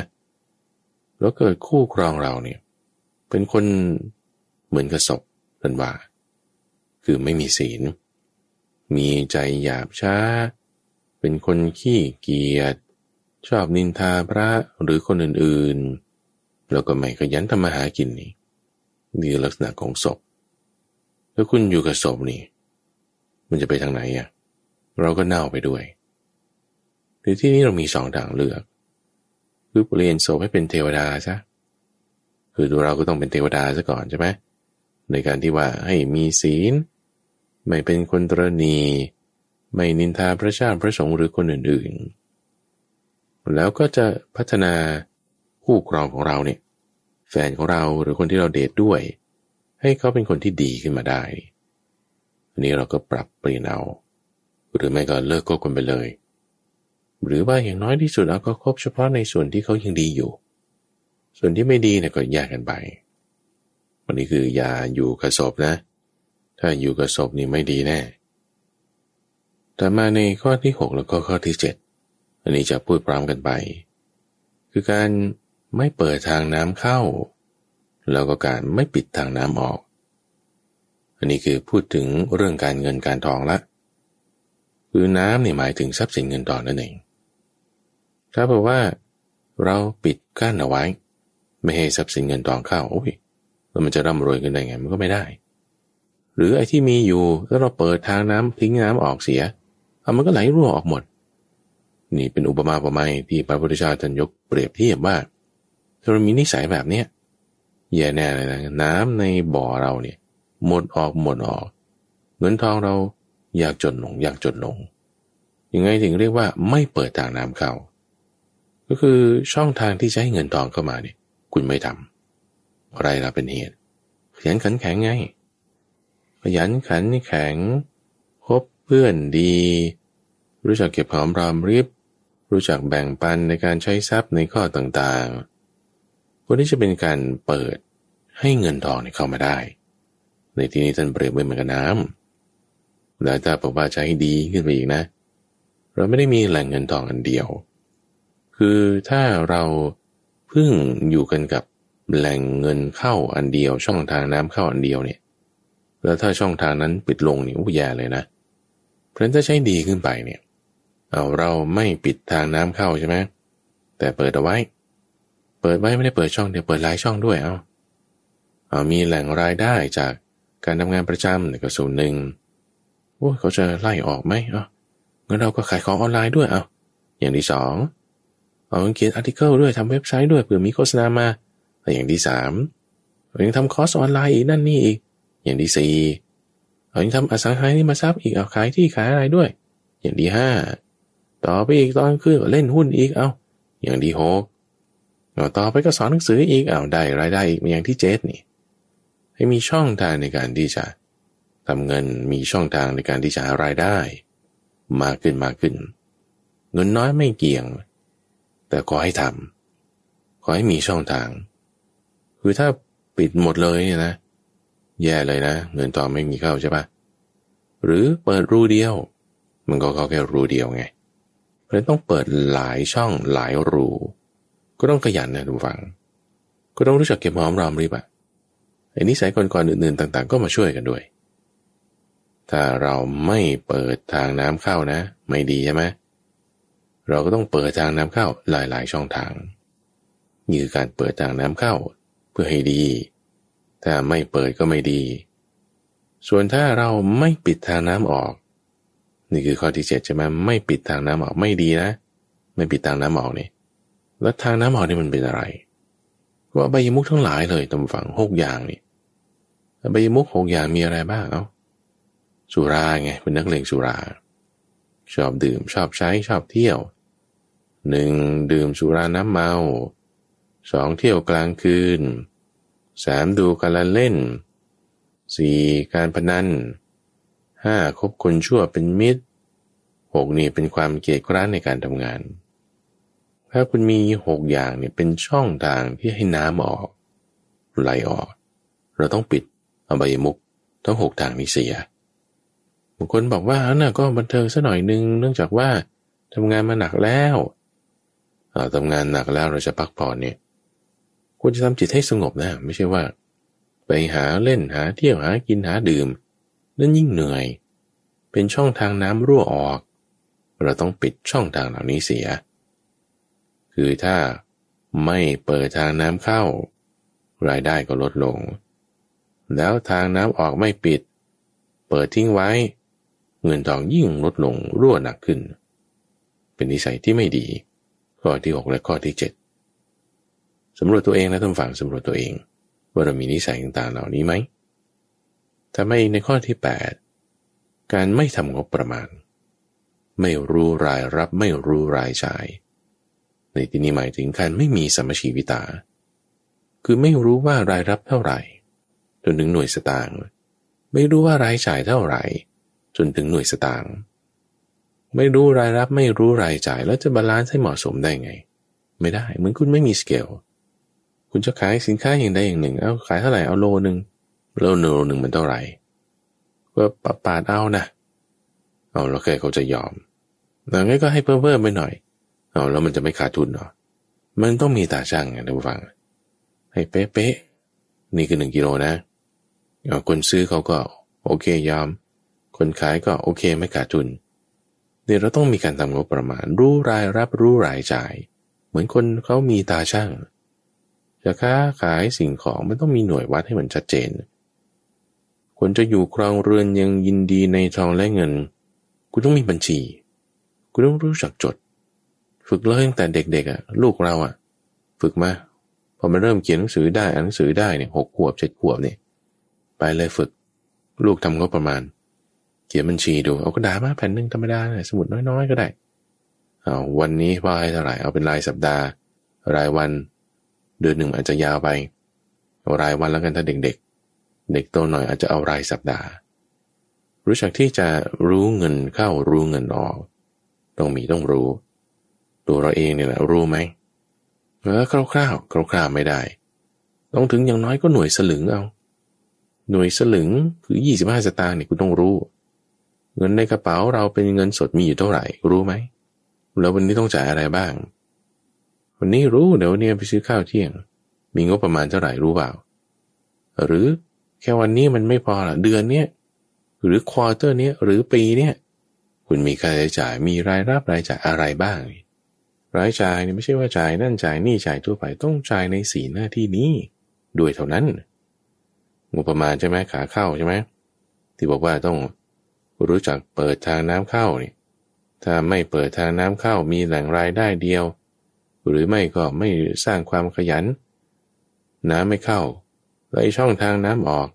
แล้วเกิดคู่ครองเราเนี่ยเป็นคนเหมือนกับศพท่านว่าคือไม่มีศีลมีใจหยาบช้าเป็นคนขี้เกียจชอบนินทาพระหรือคนอื่นๆแล้วก็ไม่ขยันทำมาหากินนี่นี่ลักษณะของศพถ้าคุณอยู่กับศพนี่มันจะไปทางไหนอ่ะเราก็เน่าไปด้วยหรือที่นี้เรามีสองทางเลือกคือเปลี่ยนศพให้เป็นเทวดาซะคือเราก็ต้องเป็นเทวดาซะก่อนใช่ไหมในการที่ว่าให้มีศีลไม่เป็นคนตระหนี่ไม่นินทาพระเจ้าพระสงฆ์หรือคนอื่นๆแล้วก็จะพัฒนาคู่ครองของเราเนี่ยแฟนของเราหรือคนที่เราเดทด้วยให้เขาเป็นคนที่ดีขึ้นมาได้อันนี้เราก็ปรับเปลี่ยนเอาหรือไม่ก็เลิกคบกันไปเลยหรือว่าอย่างน้อยที่สุดเราก็คบเฉพาะในส่วนที่เขายังดีอยู่ส่วนที่ไม่ดีเนี่ยก็แยกกันไปวันนี้คืออย่าอยู่กับศพนะถ้าอยู่กับศพนี่ไม่ดีแน่แต่มาในข้อที่6แล้วก็ข้อที่7อันนี้จะพูดพร้อมกันไปคือการไม่เปิดทางน้ำเข้าแล้วก็การไม่ปิดทางน้ำออกอันนี้คือพูดถึงเรื่องการเงินการทองละคือน้ำนี่หมายถึงทรัพย์สินเงินทองนั่นเองถ้าบอกว่าเราปิดกั้นเอาไว้ไม่ให้ทรัพย์สินเงินทองเข้าโอ้ยแล้วมันจะร่ำรวยขึ้นได้ไงมันก็ไม่ได้หรือไอ้ที่มีอยู่แล้วเราเปิดทางน้ำทิ้งน้ำออกเสียเอามันก็ไหลรั่วออกหมดนี่เป็นอุปมาอุปไมยที่พระพุทธเจ้าท่านยกเปรียบเทียบว่าถ้าเรามีนิสัยแบบเนี้ยแย่แน่เลยนะน้ำในบ่อเราเนี่ยหมดออกเงินทองเราอยากจนลงยังไงถึงเรียกว่าไม่เปิดทางน้ำเข้าก็คือช่องทางที่ใช้เงินทองเข้ามาเนี่ยคุณไม่ทำอะไรเราเป็นเหตุขยันขันแข็งไงขยันขันแข็งคบเพื่อนดีรู้จักเก็บหอมรอมริบรู้จักแบ่งปันในการใช้ทรัพย์ในข้อต่างๆพวกนี้จะเป็นการเปิดให้เงินทองเข้ามาได้ในที่นี้ท่านเปรียบไว้เหมือนกับน้ำแล้วถ้าบอกว่าใช้ดีขึ้นไปอีกนะเราไม่ได้มีแหล่งเงินทองอันเดียวคือถ้าเราเพิ่งอยู่กันกับแหล่งเงินเข้าอันเดียวช่องทางน้ำเข้าอันเดียวเนี่ยแล้วถ้าช่องทางนั้นปิดลงนี่แย่เลยนะเพราะฉะนั้นถ้าใช้ดีขึ้นไปเนี่ยเราไม่ปิดทางน้ำเข้าใช่ไหมแต่เปิดเอาไว้ไม่ได้เปิดช่องเดียวเปิดหลายช่องด้วยมีแหล่งรายได้จากการทำงานประจำในกระทรวงหนึ่งโอ้เขาจะไล่ออกไหมงั้นเราก็ขายของออนไลน์ด้วยอย่างที่สองเขียนอาร์ติเคิลด้วยทำเว็บไซต์ด้วยเผื่อมีโฆษณามาอย่างที่สามยังทำคอร์สออนไลน์อีกนั่นนี่อีกอย่างที่สี่ยังทำอสังหาริมทรัพย์อีกขายที่ขายอะไรด้วยอย่างที่ห้าต่อไปอีกตอนขึ้นเล่นหุ้นอีกอย่างที่หกต่อไปก็สอนหนังสืออีกได้รายได้อีกอย่างที่เจ็ดนี่ให้มีช่องทางในการที่จะทำเงินมีช่องทางในการที่จะหารายได้มากขึ้นเงินน้อยไม่เกี่ยงแต่ขอให้ทำขอให้มีช่องทางคือถ้าปิดหมดเลยเนี่ยนะแย่เลยนะเงินต่อไม่มีเข้าใช่ปะหรือเปิดรูเดียวมันก็เข้าแค่รูเดียวไงเพราะฉะนั้นต้องเปิดหลายช่องหลายรูก็ต้องขยันนะทุกฝั่งก็ต้องรู้จักเก็บหอมรอมริบไอ้นิสัยก่อนๆอื่นๆต่างๆก็มาช่วยกันด้วยถ้าเราไม่เปิดทางน้ำเข้านะไม่ดีใช่ไหมเราก็ต้องเปิดทางน้ำเข้าหลายๆช่องทางนี่คือการเปิดทางน้ำเข้าเพื่อให้ดีถ้าไม่เปิดก็ไม่ดีส่วนถ้าเราไม่ปิดทางน้ำออกนี่คือข้อที่7ใช่ไหมไม่ปิดทางน้ำออกไม่ดีนะไม่ปิดทางน้ำออกนี่แล้วทางน้ำออกนี่มันเป็นอะไรว่าใบมุกทั้งหลายเลยตำฝัง6อย่างนี่ใบมุก6อย่างมีอะไรบ้างสุราไงเป็นนักเลงสุราชอบดื่มชอบใช้ชอบเที่ยว 1. ดื่มสุราน้ำเมา 2. เที่ยวกลางคืน 3. ดูการเล่น 4. การพนัน 5. คบคนชั่วเป็นมิตร 6. นี่เป็นความเกลียดกร้านในการทำงานถ้าคุณมี6อย่างเนี่ยเป็นช่องทางที่ให้น้ำออกไหลออกเราต้องปิดอบายมุขทั้ง6ทางนี้เสียบางคนบอกว่านะก็บันเทิงซะหน่อยนึงเนื่องจากว่าทำงานมาหนักแล้วทำงานหนักแล้วเราจะพักผ่อนเนี่ยควรจะทำจิตให้สงบนะไม่ใช่ว่าไปหาเล่นหาเที่ยวหากินหาดื่มนั่นยิ่งเหนื่อยเป็นช่องทางน้ำรั่วออกเราต้องปิดช่องทางเหล่านี้เสียคือถ้าไม่เปิดทางน้ำเข้ารายได้ก็ลดลงแล้วทางน้ำออกไม่ปิดเปิดทิ้งไว้เงินทองยิ่งลดลงรั่วหนักขึ้นเป็นนิสัยที่ไม่ดีข้อที่6และข้อที่7สำรวจตัวเองนะท่านฟังสำรวจตัวเองว่าเรามีนิสัยต่างๆเหล่านี้ไหมถ้าไม่ในข้อที่8การไม่ทำงบประมาณไม่รู้รายรับไม่รู้รายจ่ายในที่นี้หมายถึงการไม่มีสัมชีวิตาคือไม่รู้ว่ารายรับเท่าไหร่จนถึงหน่วยสตางค์ไม่รู้ว่ารายจ่ายเท่าไหร่จนถึงหน่วยสตางค์ไม่รู้รายรับไม่รู้รายจ่ายแล้วจะบาลานซ์ให้เหมาะสมได้ไงไม่ได้เหมือนคุณไม่มีสเกลคุณจะขายสินค้าอย่างใดอย่างหนึ่งเอาขายเท่าไหร่เอาโลนึงโลนึงมันเท่าไหร่ก็ปาดเอานะเอาแล้วใครเขาจะยอมอย่างงี้ก็ให้เพิ่มไปหน่อยเอาแล้วมันจะไม่ขาดทุนหรอมันต้องมีตาช่างไงท่านผู้ฟังให้เป๊ะๆนี่คือ1กิโลนะคนซื้อเขาก็โอเคยอมคนขายก็โอเคไม่ขาดทุนเนี่ยเราต้องมีการทำงบประมาณรู้รายรับรู้รายจ่ายเหมือนคนเขามีตาช่างจะค้าขายสิ่งของมันต้องมีหน่วยวัดให้มันชัดเจนคนจะอยู่ครองเรือนยังยินดีในทองและเงินคุณต้องมีบัญชีคุณต้องรู้จักจดฝึกเลยตั้งแต่เด็กๆลูกเราฝึกมาพอมันเริ่มเขียนหนังสือได้อ่านหนังสือได้เนี่ย6 ขวบ 7 ขวบเนี่ยไปเลยฝึกลูกทำงบประมาณเขียนบัญชีดูเอากระดาษมาแผ่นนึงธรรมดาสมุดน้อยๆก็ได้เอาวันนี้พ่อให้เท่าไหร่เอาเป็นรายสัปดาห์รายวันเดือนหนึ่งอาจจะยาวไปเอารายวันแล้วกันถ้าเด็กๆเด็กโตหน่อยอาจจะเอารายสัปดาห์รู้จักที่จะรู้เงินเข้ารู้เงินออกต้องรู้ตัวเราเองเนี่ยแหละรู้ไหมคร่าวๆไม่ได้ต้องถึงอย่างน้อยก็หน่วยสลึงเอาหน่วยสลึงคือ25สตางค์เนี่ยคุณต้องรู้เงินในกระเป๋าเราเป็นเงินสดมีอยู่เท่าไหร่รู้ไหมแล้ววันนี้ต้องจ่ายอะไรบ้างวันนี้รู้เดี๋ยวเนี่ยไปซื้อข้าวเที่ยงมีงบประมาณเท่าไหร่รู้เปล่าหรือแค่วันนี้มันไม่พอละเดือนเนี้ยหรือควอเตอร์เนี้ยหรือปีเนี้ยคุณมีค่าใช้จ่ายมีรายรับรายจ่ายอะไรบ้างรายจ่ายเนี่ยไม่ใช่ว่าจ่ายนั่นจ่ายนี่จ่ายทั่วไปต้องจ่ายใน4หน้าที่นี้ด้วยเท่านั้นงบประมาณใช่ไหมขาเข้าใช่ไหมที่บอกว่าต้องรู้จักเปิดทางน้ำเข้านี่ถ้าไม่เปิดทางน้ำเข้ามีแหล่งรายได้เดียวหรือไม่ก็ไม่สร้างความขยันน้ำไม่เข้าแล้วช่องทางน้ำออก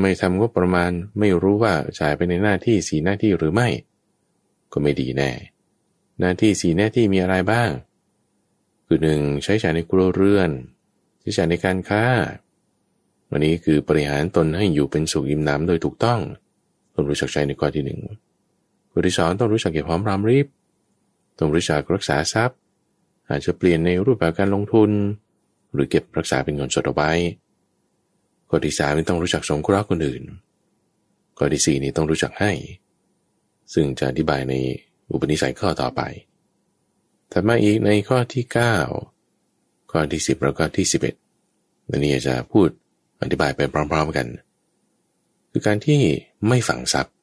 ไม่ทำงบประมาณไม่รู้ว่าจ่ายไปในหน้าที่4หน้าที่หรือไม่ก็ไม่ดีแน่หน้าที่4หน้าที่มีอะไรบ้างคือ 1. ใช้จ่ายในครัวเรือนใช้จ่ายในการค้าวันนี้คือบริหารตนให้อยู่เป็นสุขอิ่มหนำโดยถูกต้องต้องรู้จักใช้ในข้อที่1ข้อที่2ต้องรู้จักเก็บหอมรอมริบต้องรู้จักรักษาทรัพย์อาจจะเปลี่ยนในรูปแบบการลงทุนหรือเก็บรักษาเป็นเงินสดเอาไว้ข้อที่3นี่ต้องรู้จักสงเคราะห์คนอื่นข้อที่4นี่ต้องรู้จักให้ซึ่งจะอธิบายในอุปนิสัยข้อต่อไปถัดมาอีกในข้อที่9ข้อที่10แล้วก็ที่11นี่จะพูดอธิบายไปพร้อมๆกันคือการที่ไม่ฝังทรัพย์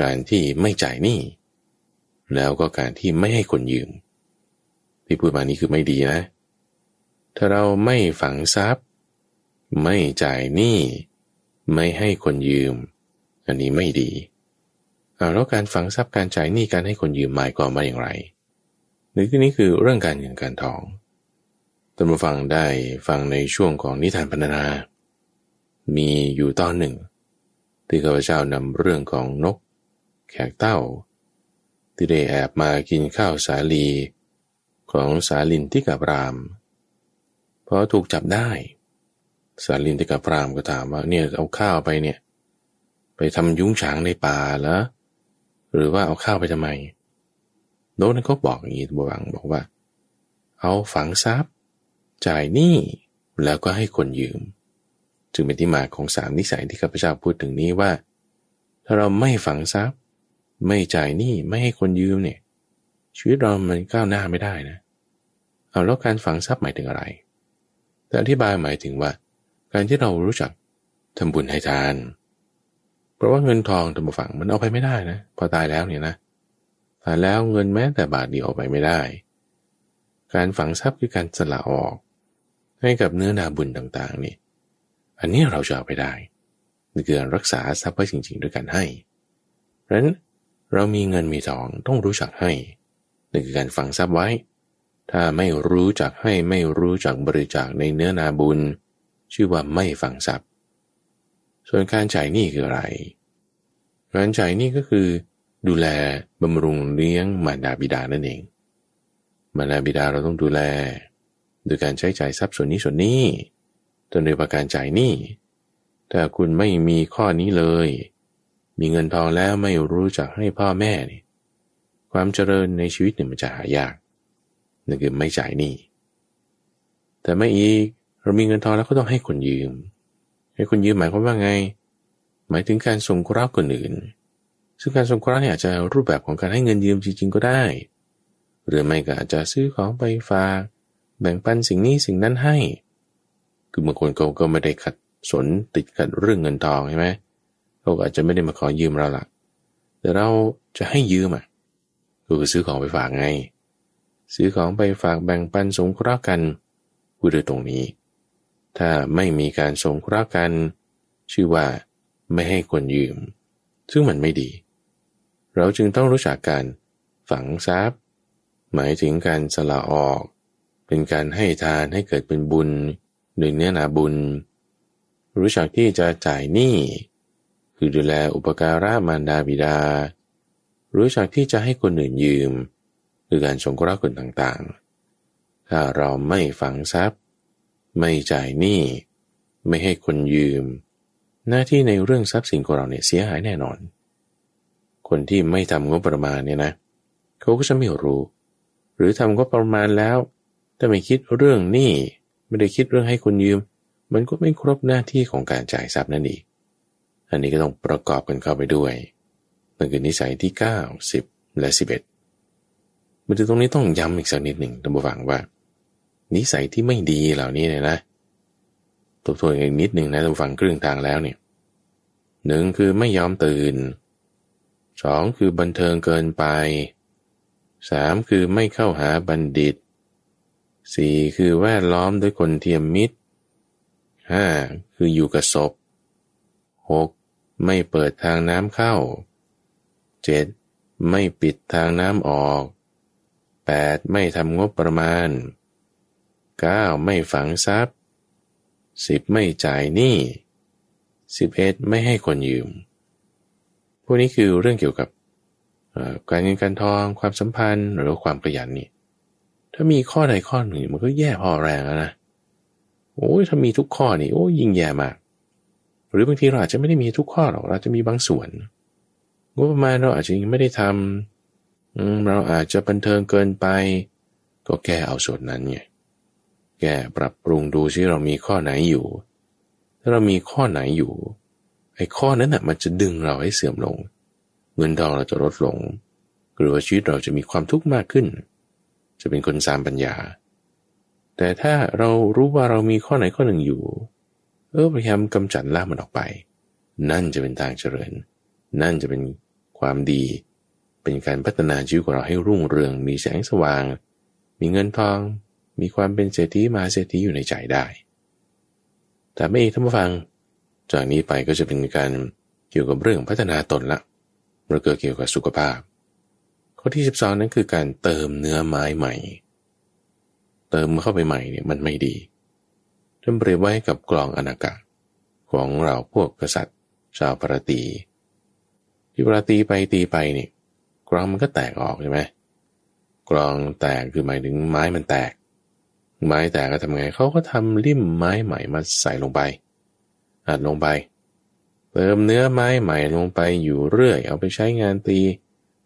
การที่ไม่จ่ายหนี้แล้วก็การที่ไม่ให้คนยืมที่พูดมานี้คือไม่ดีนะถ้าเราไม่ฝังทรัพย์ไม่จ่ายหนี้ไม่ให้คนยืมอันนี้ไม่ดีแล้วการฝังทรัพย์การจ่ายหนี้การให้คนยืมหมายความว่าอย่างไรหรือที่นี้คือเรื่องการเงินการทองท่านผู้ฟังได้ฟังในช่วงของนิทานพรรณนามีอยู่ตอนหนึ่งที่ข้าพเจ้านำเรื่องของนกแขกเต้าที่ได้แอบมากินข้าวสาลีของสาลินทิกะพราหมณ์พอถูกจับได้ สาลินทิกาพราหมณ์ก็ถามว่าเนี่ยเอาข้าวไปเนี่ยไปทำยุ้งฉางในป่าเหรอหรือว่าเอาข้าวไปทำไมโดนก็บอกอย่างนี้บวังบอกว่าเอาฝังทรัพย์จ่ายหนี้แล้วก็ให้คนยืมจึงเป็นที่มาของสามนิสัยที่ข้าพเจ้าพูดถึงนี้ว่าถ้าเราไม่ฝังทรัพย์ไม่จ่ายหนี้ไม่ให้คนยืมเนี่ยชีวิตเรามันก้าวหน้าไม่ได้นะเอาแล้วการฝังทรัพย์หมายถึงอะไรแต่อธิบายหมายถึงว่าการที่เรารู้จักทำบุญให้ทานเพราะว่าเงินทองทำบุญฝังมันเอาไปไม่ได้นะพอตายแล้วเนี่ยนะตายแล้วเงินแม้แต่บาทเดียวเอาไปไม่ได้การฝังทรัพย์คือการสละออกให้กับเนื้อนาบุญต่างๆนี่อันนี้เราจะเอาไปได้นี่คือรักษาทรัพย์ไว้จริงๆด้วยการให้เพราะฉะนั้นเรามีเงินมีทองต้องรู้จักให้นี่คือการฝังทรัพย์ไว้ถ้าไม่รู้จักให้ไม่รู้จักบริจาคในเนื้อนาบุญชื่อว่าไม่ฝังทรัพย์ส่วนการจ่ายหนี้คืออะไรการจ่ายหนี้ก็คือดูแลบำรุงเลี้ยงมารดาบิดานั่นเองมารดาบิดาเราต้องดูแลโดยการใช้จ่ายทรัพย์ส่วนนี้ส่วนนี้จนโดยประการจ่ายหนี้ถ้าคุณไม่มีข้อนี้เลยมีเงินทองแล้วไม่รู้จักให้พ่อแม่นี่ความเจริญในชีวิตเนี่ยมันจะหายากนั่นคือไม่จ่ายหนี้แต่ไม่อีกเรามีเงินทองแล้วก็ต้องให้คนยืมให้คนยืมหมายความว่าไงหมายถึงการสงเคราะห์คนอื่นซึ่งการสงเคราะห์เนี่ยอาจจะรูปแบบของการให้เงินยืมจริงๆก็ได้หรือไม่ก็อาจจะซื้อของไปฝากแบ่งปันสิ่งนี้สิ่งนั้นให้คือบางคนเขาก็ไม่ได้ขัดสนติดขัดเรื่องเงินทองใช่ไหมเขาอาจจะไม่ได้มาขอยืมเราล่ะแต่เราจะให้ยืมอ่ะก็คือซื้อของไปฝากไงซื้อของไปฝากแบ่งปันสงเคราะห์กันพูดโดยตรงนี้ถ้าไม่มีการสงเคราะห์กันชื่อว่าไม่ให้คนยืมซึ่งมันไม่ดีเราจึงต้องรู้จักการฝังทรัพย์หมายถึงการสละออกเป็นการให้ทานให้เกิดเป็นบุญโดยเนื้อนาบุญรู้จักที่จะจ่ายหนี้คือดูแลอุปการะมารดาบิดารู้จักที่จะให้คนอื่นยืมคือการสงเคราะห์คนต่างๆถ้าเราไม่ฝังทรัพย์ไม่จ่ายหนี้ไม่ให้คนยืมหน้าที่ในเรื่องทรัพย์สินของเราเนี่ยเสียหายแน่นอนคนที่ไม่ทำงบประมาณเนี่ยนะเขาก็จะไม่รู้หรือทำงบประมาณแล้วแต่ไม่คิดเรื่องหนี้ไม่ได้คิดเรื่องให้คนยืมมันก็ไม่ครบหน้าที่ของการจ่ายทรัพย์นั่นเองอันนี้ก็ต้องประกอบกันเข้าไปด้วยนั่นคือนิสัยที่9 10และ11มาถึงตรงนี้ต้องย้ำอีกสักนิดหนึ่งท่านผู้ฟังว่านิสัยที่ไม่ดีเหล่านี้เนี่ยนะทบทวนอีกนิดหนึ่งนะท่านผู้ฟังครึ่งทางแล้วเนี่ย 1. คือไม่ยอมตื่น 2. คือบันเทิงเกินไป 3. คือไม่เข้าหาบัณฑิต 4. คือแวดล้อมด้วยคนเทียมมิตร 5. คืออยู่กับศพ 6. ไม่เปิดทางน้ำเข้า 7. ไม่ปิดทางน้ำออก 8. ไม่ทำงบประมาณ 9. ไม่ฝังทรัพย์ 10. ไม่จ่ายหนี้ 11. ไม่ให้คนยืมพวกนี้คือเรื่องเกี่ยวกับการเงินการทองความสัมพันธ์หรือความขยันนี่ถ้ามีข้อใดข้อหนึ่งมันก็แย่พอแรงแล้วนะโอ้ยถ้ามีทุกข้อนี่โอ้ยยิ่งแย่มากหรือบางทีเราอาจจะไม่ได้มีทุกข้อหรอกเราจะมีบางส่วนงบประมาณเราอาจจะยังไม่ได้ทำเราอาจจะบันเทิงเกินไปก็แก้เอาส่วนนั้นไงแก้ปรับปรุงดูซิเรามีข้อไหนอยู่ถ้าเรามีข้อไหนอยู่ไอ้ข้อนั้นน่ะมันจะดึงเราให้เสื่อมลงเงินทองเราจะลดลงหรือว่าชีวิตเราจะมีความทุกข์มากขึ้นจะเป็นคนสามปัญญาแต่ถ้าเรารู้ว่าเรามีข้อไหนข้อหนึ่งอยู่พยายามกำจัดล่ามันออกไปนั่นจะเป็นทางเจริญนั่นจะเป็นความดีเป็นการพัฒนาชีวิตของเราให้รุ่งเรืองมีแสงสว่างมีเงินทองมีความเป็นเศรษฐีมาเศรษฐีอยู่ในใจได้แต่ไม่ท่านผู้ฟังจากนี้ไปก็จะเป็นการเกี่ยวกับเรื่องพัฒนาตนละเราเกิดเกี่ยวกับสุขภาพข้อที่12นั้นคือการเติมเนื้อไม้ใหม่เติมเข้าไปใหม่เนี่ยมันไม่ดีท่านเปรียบไว้กับกลองอนักะของเราพวกกษัตริย์ชาวปราตีที่ปราตีไปตีไปนี่กลองมันก็แตกออกใช่ไหมกลองแตกคือหมายถึงไม้มันแตก ไม้แตกก็ทำไงเขาก็ทำลิ่มไม้ใหม่มาใส่ลงไปอัดลงไปเติมเนื้อไม้ใหม่ลงไปอยู่เรื่อยเอาไปใช้งานตี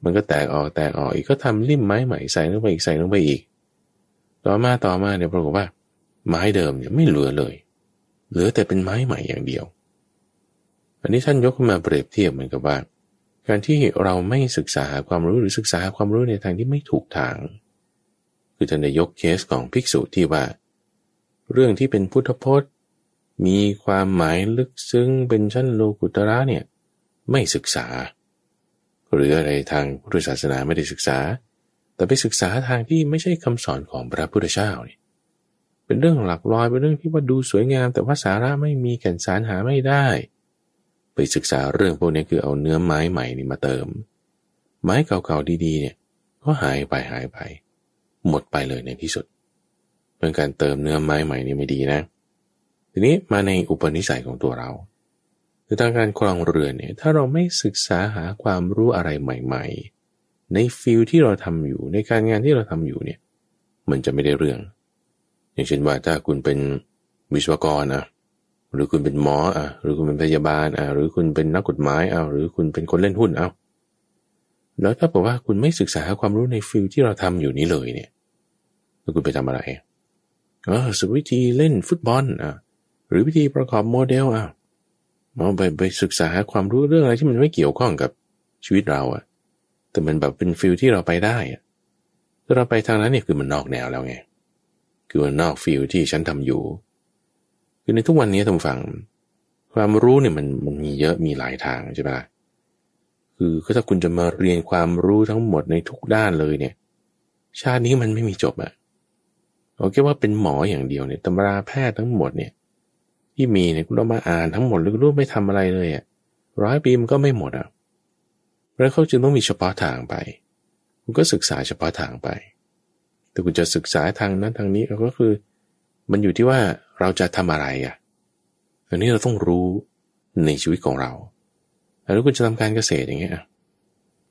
มันก็แตกออกอีกก็ทำลิ่มไม้ใหม่ใส่ลงไปอีกต่อมาเดี๋ยวปรากฏว่าไม้เดิมเนี่ยไม่เหลือเลยเหลือแต่เป็นไม้ใหม่อย่างเดียวอันนี้ท่านยกขึ้นมาเปรียบเทียบเหมือนกับว่าการที่เราไม่ศึกษาความรู้หรือศึกษาความรู้ในทางที่ไม่ถูกทางคือท่านได้ยกเคสของภิกษุที่ว่าเรื่องที่เป็นพุทธพจน์มีความหมายลึกซึ้งเป็นชั้นโลกุตระเนี่ยไม่ศึกษาหรืออะไรทางพุทธศาสนาไม่ได้ศึกษาแต่ไปศึกษาทางที่ไม่ใช่คำสอนของพระพุทธเจ้าเนี่ยเป็นเรื่องหลักลอยเป็นเรื่องที่ว่าดูสวยงามแต่ว่าสาระไม่มีแก่นสารหาไม่ได้ไปศึกษาเรื่องพวกนี้คือเอาเนื้อไม้ใหม่นี่มาเติมไม้เก่าๆดีๆเนี่ยก็หายไปหมดไปเลยในที่สุดเรื่องการเติมเนื้อไม้ใหม่นี่ไม่ดีนะทีนี้มาในอุปนิสัยของตัวเราคือทางการครองเรือนเนี่ยถ้าเราไม่ศึกษาหาความรู้อะไรใหม่ๆในฟิลที่เราทำอยู่ในการงานที่เราทำอยู่เนี่ยมันจะไม่ได้เรื่องอย่างเช่นว่าถ้าคุณเป็นวิศวกรนะหรือคุณเป็นหมออ่ะหรือคุณเป็นพยาบาลอ่ะหรือคุณเป็นนักกฎหมายเอาหรือคุณเป็นคนเล่นหุ้นเอาแล้วถ้าบอกว่าคุณไม่ศึกษาความรู้ในฟิลที่เราทำอยู่นี้เลยเนี่ยแล้วคุณไปทำอะไรสูตรวิธีเล่นฟุตบอลอ่ะหรือวิธีประกอบโมเดลอ่ะเราไปศึกษาความรู้เรื่องอะไรที่มันไม่เกี่ยวข้องกับชีวิตเราอ่ะแต่มันแบบเป็นฟิลที่เราไปได้อ่ะถ้าเราไปทางนั้นเนี่ยคือมันนอกแนวแล้วไงคือมันนอกฟิลที่ฉันทำอยู่คือในทุกวันนี้ท่านฟังความรู้เนี่ยมันมีเยอะมีหลายทางใช่ไหมคือถ้าคุณจะมาเรียนความรู้ทั้งหมดในทุกด้านเลยเนี่ยชาตินี้มันไม่มีจบอ่ะเอาแค่ว่าเป็นหมออย่างเดียวเนี่ยตำราแพทย์ทั้งหมดเนี่ยที่มีเนี่ยคุณเอามาอ่านทั้งหมดแล้วก็ไม่ทำอะไรเลยอ่ะ100 ปีมันก็ไม่หมดอ่ะแล้วเขาจึงต้องมีเฉพาะทางไปคุณก็ศึกษาเฉพาะทางไปแต่คุณจะศึกษาทางนั้นทางนี้ก็คือมันอยู่ที่ว่าเราจะทำอะไรอ่ะอันนี้เราต้องรู้ในชีวิตของเราแล้วคุณจะทำการเกษตรอย่างเงี้ย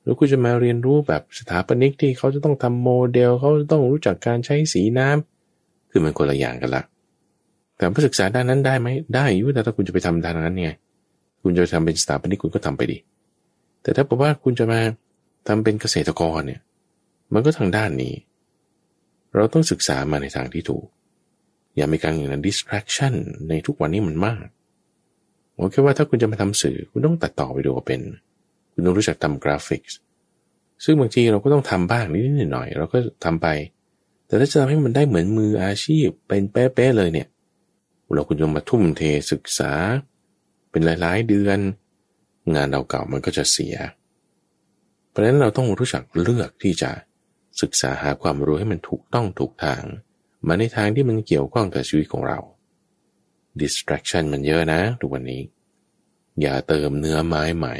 แล้วคุณจะมาเรียนรู้แบบสถาปนิกที่เขาจะต้องทำโมเดลเขาจะต้องรู้จักการใช้สีน้ำคือมันคนละอย่างกันละแต่ผู้ศึกษาด้านนั้นได้ไหมได้อยู่แต่ถ้าคุณจะไปทำด้านนั้นไงคุณจะทำเป็นสถาปนิกคุณก็ทำไปดิแต่ถ้าบอกว่าคุณจะมาทำเป็นเกษตรกรเนี่ยมันก็ทางด้านนี้เราต้องศึกษามาในทางที่ถูกอย่ามีการอย่างนั้น distraction ในทุกวันนี้มันมากผมคิดว่าถ้าคุณจะมาทำสื่อคุณต้องตัดต่อวิดีโอเป็นคุณต้องรู้จักทำกราฟิกซึ่งบางทีเราก็ต้องทำบ้างนิดหน่อยเราก็ทำไปแต่ถ้าจะทำให้มันได้เหมือนมืออาชีพเป็นเป๊ะๆเลยเนี่ยเราคุณต้องมาทุ่มเทศึกษาเป็นหลายๆเดือนงานเราเก่ามันก็จะเสียเพราะฉะนั้นเราต้องรู้จักเลือกที่จะศึกษาหาความรู้ให้มันถูกต้องถูกทางมาในทางที่มันเกี่ยวข้องกับชีวิตของเรา distraction มันเยอะนะทุกวันนี้อย่าเติมเนื้อไม้ใหม่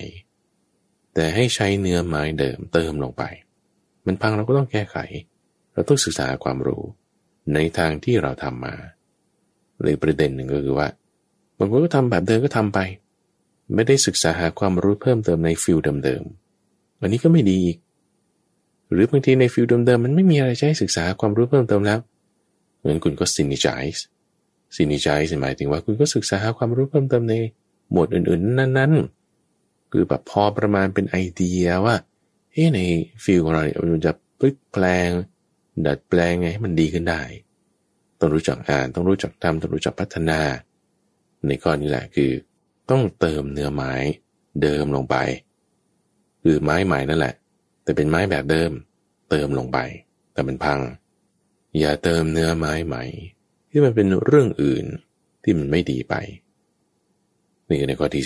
แต่ให้ใช้เนื้อไม้เดิมเติมลงไปมันพังเราก็ต้องแก้ไขเราต้องศึกษาความรู้ในทางที่เราทำมาเลยประเด็นหนึ่งก็คือว่าบางคนก็ทำแบบเดิมก็ทำไปไม่ได้ศึกษาหาความรู้เพิ่มเติมในฟิลเดิมๆอันนี้ก็ไม่ดีอีกหรือบางทีในฟิลเดิมๆมันไม่มีอะไรใช้ศึกษาความรู้เพิ่มเติมแล้วงั้นคุณก็ synergize หมายถึงว่าคุณก็ศึกษาหาความรู้เพิ่มเติมในหมวดอื่นๆนั้นๆคือแบบพอประมาณเป็นไอเดียว่าในฟิลของเราเนี่ยมันจะพลิกแปลงดัดแปลงไงให้มันดีขึ้นได้ต้องรู้จักอ่านต้องรู้จักทำต้องรู้จักพัฒนาในข้อนี้แหละคือต้องเติมเนื้อไม้เดิมลงไปคือไม้ใหม่นั่นแหละแต่เป็นไม้แบบเดิมเติมลงไปแต่มันพังอย่าเติมเนื้อไม้ใหม่ที่มันเป็นเรื่องอื่นที่มันไม่ดีไปนี่ในข้อที่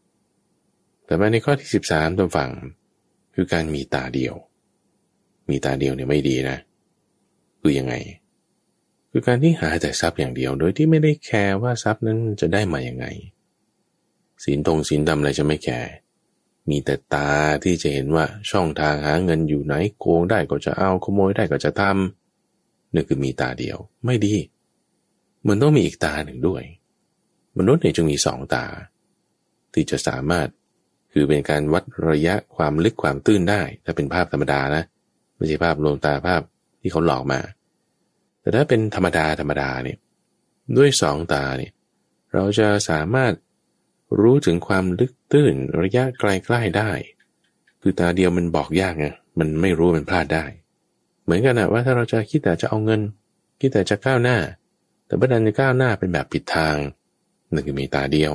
12แต่มาในข้อที่13ตัวฝั่งคือการมีตาเดียวเนี่ยไม่ดีนะคือยังไงคือการที่หาแต่ทรัพย์อย่างเดียวโดยที่ไม่ได้แคร์ว่าทรัพย์นั้นจะได้มาอย่างไงศีลดำอะไรจะไม่แคร์มีแต่ตาที่จะเห็นว่าช่องทางหาเงินอยู่ไหนโกงได้ก็จะเอาขโมยได้ก็จะทำนี่คือมีตาเดียวไม่ดีมันต้องมีอีกตาหนึ่งด้วยมนุษย์เนี่ยจึงมี2ตาที่จะสามารถคือเป็นการวัดระยะความลึกความตื้นได้ถ้าเป็นภาพธรรมดานะไม่ใช่ภาพลวงตาภาพที่เขาหลอกมา แต่ถ้าเป็นธรรมดาธรรมดาเนี่ยด้วยสองตาเนี่ยเราจะสามารถรู้ถึงความลึกตื้นระยะไกลๆได้คือตาเดียวมันบอกยากไงมันไม่รู้มันพลาดได้เหมือนกันนะว่าถ้าเราจะคิดแต่จะเอาเงินคิดแต่จะก้าวหน้าแต่บัดนั้นจะก้าวหน้าเป็นแบบผิดทางนั่นคือมีตาเดียว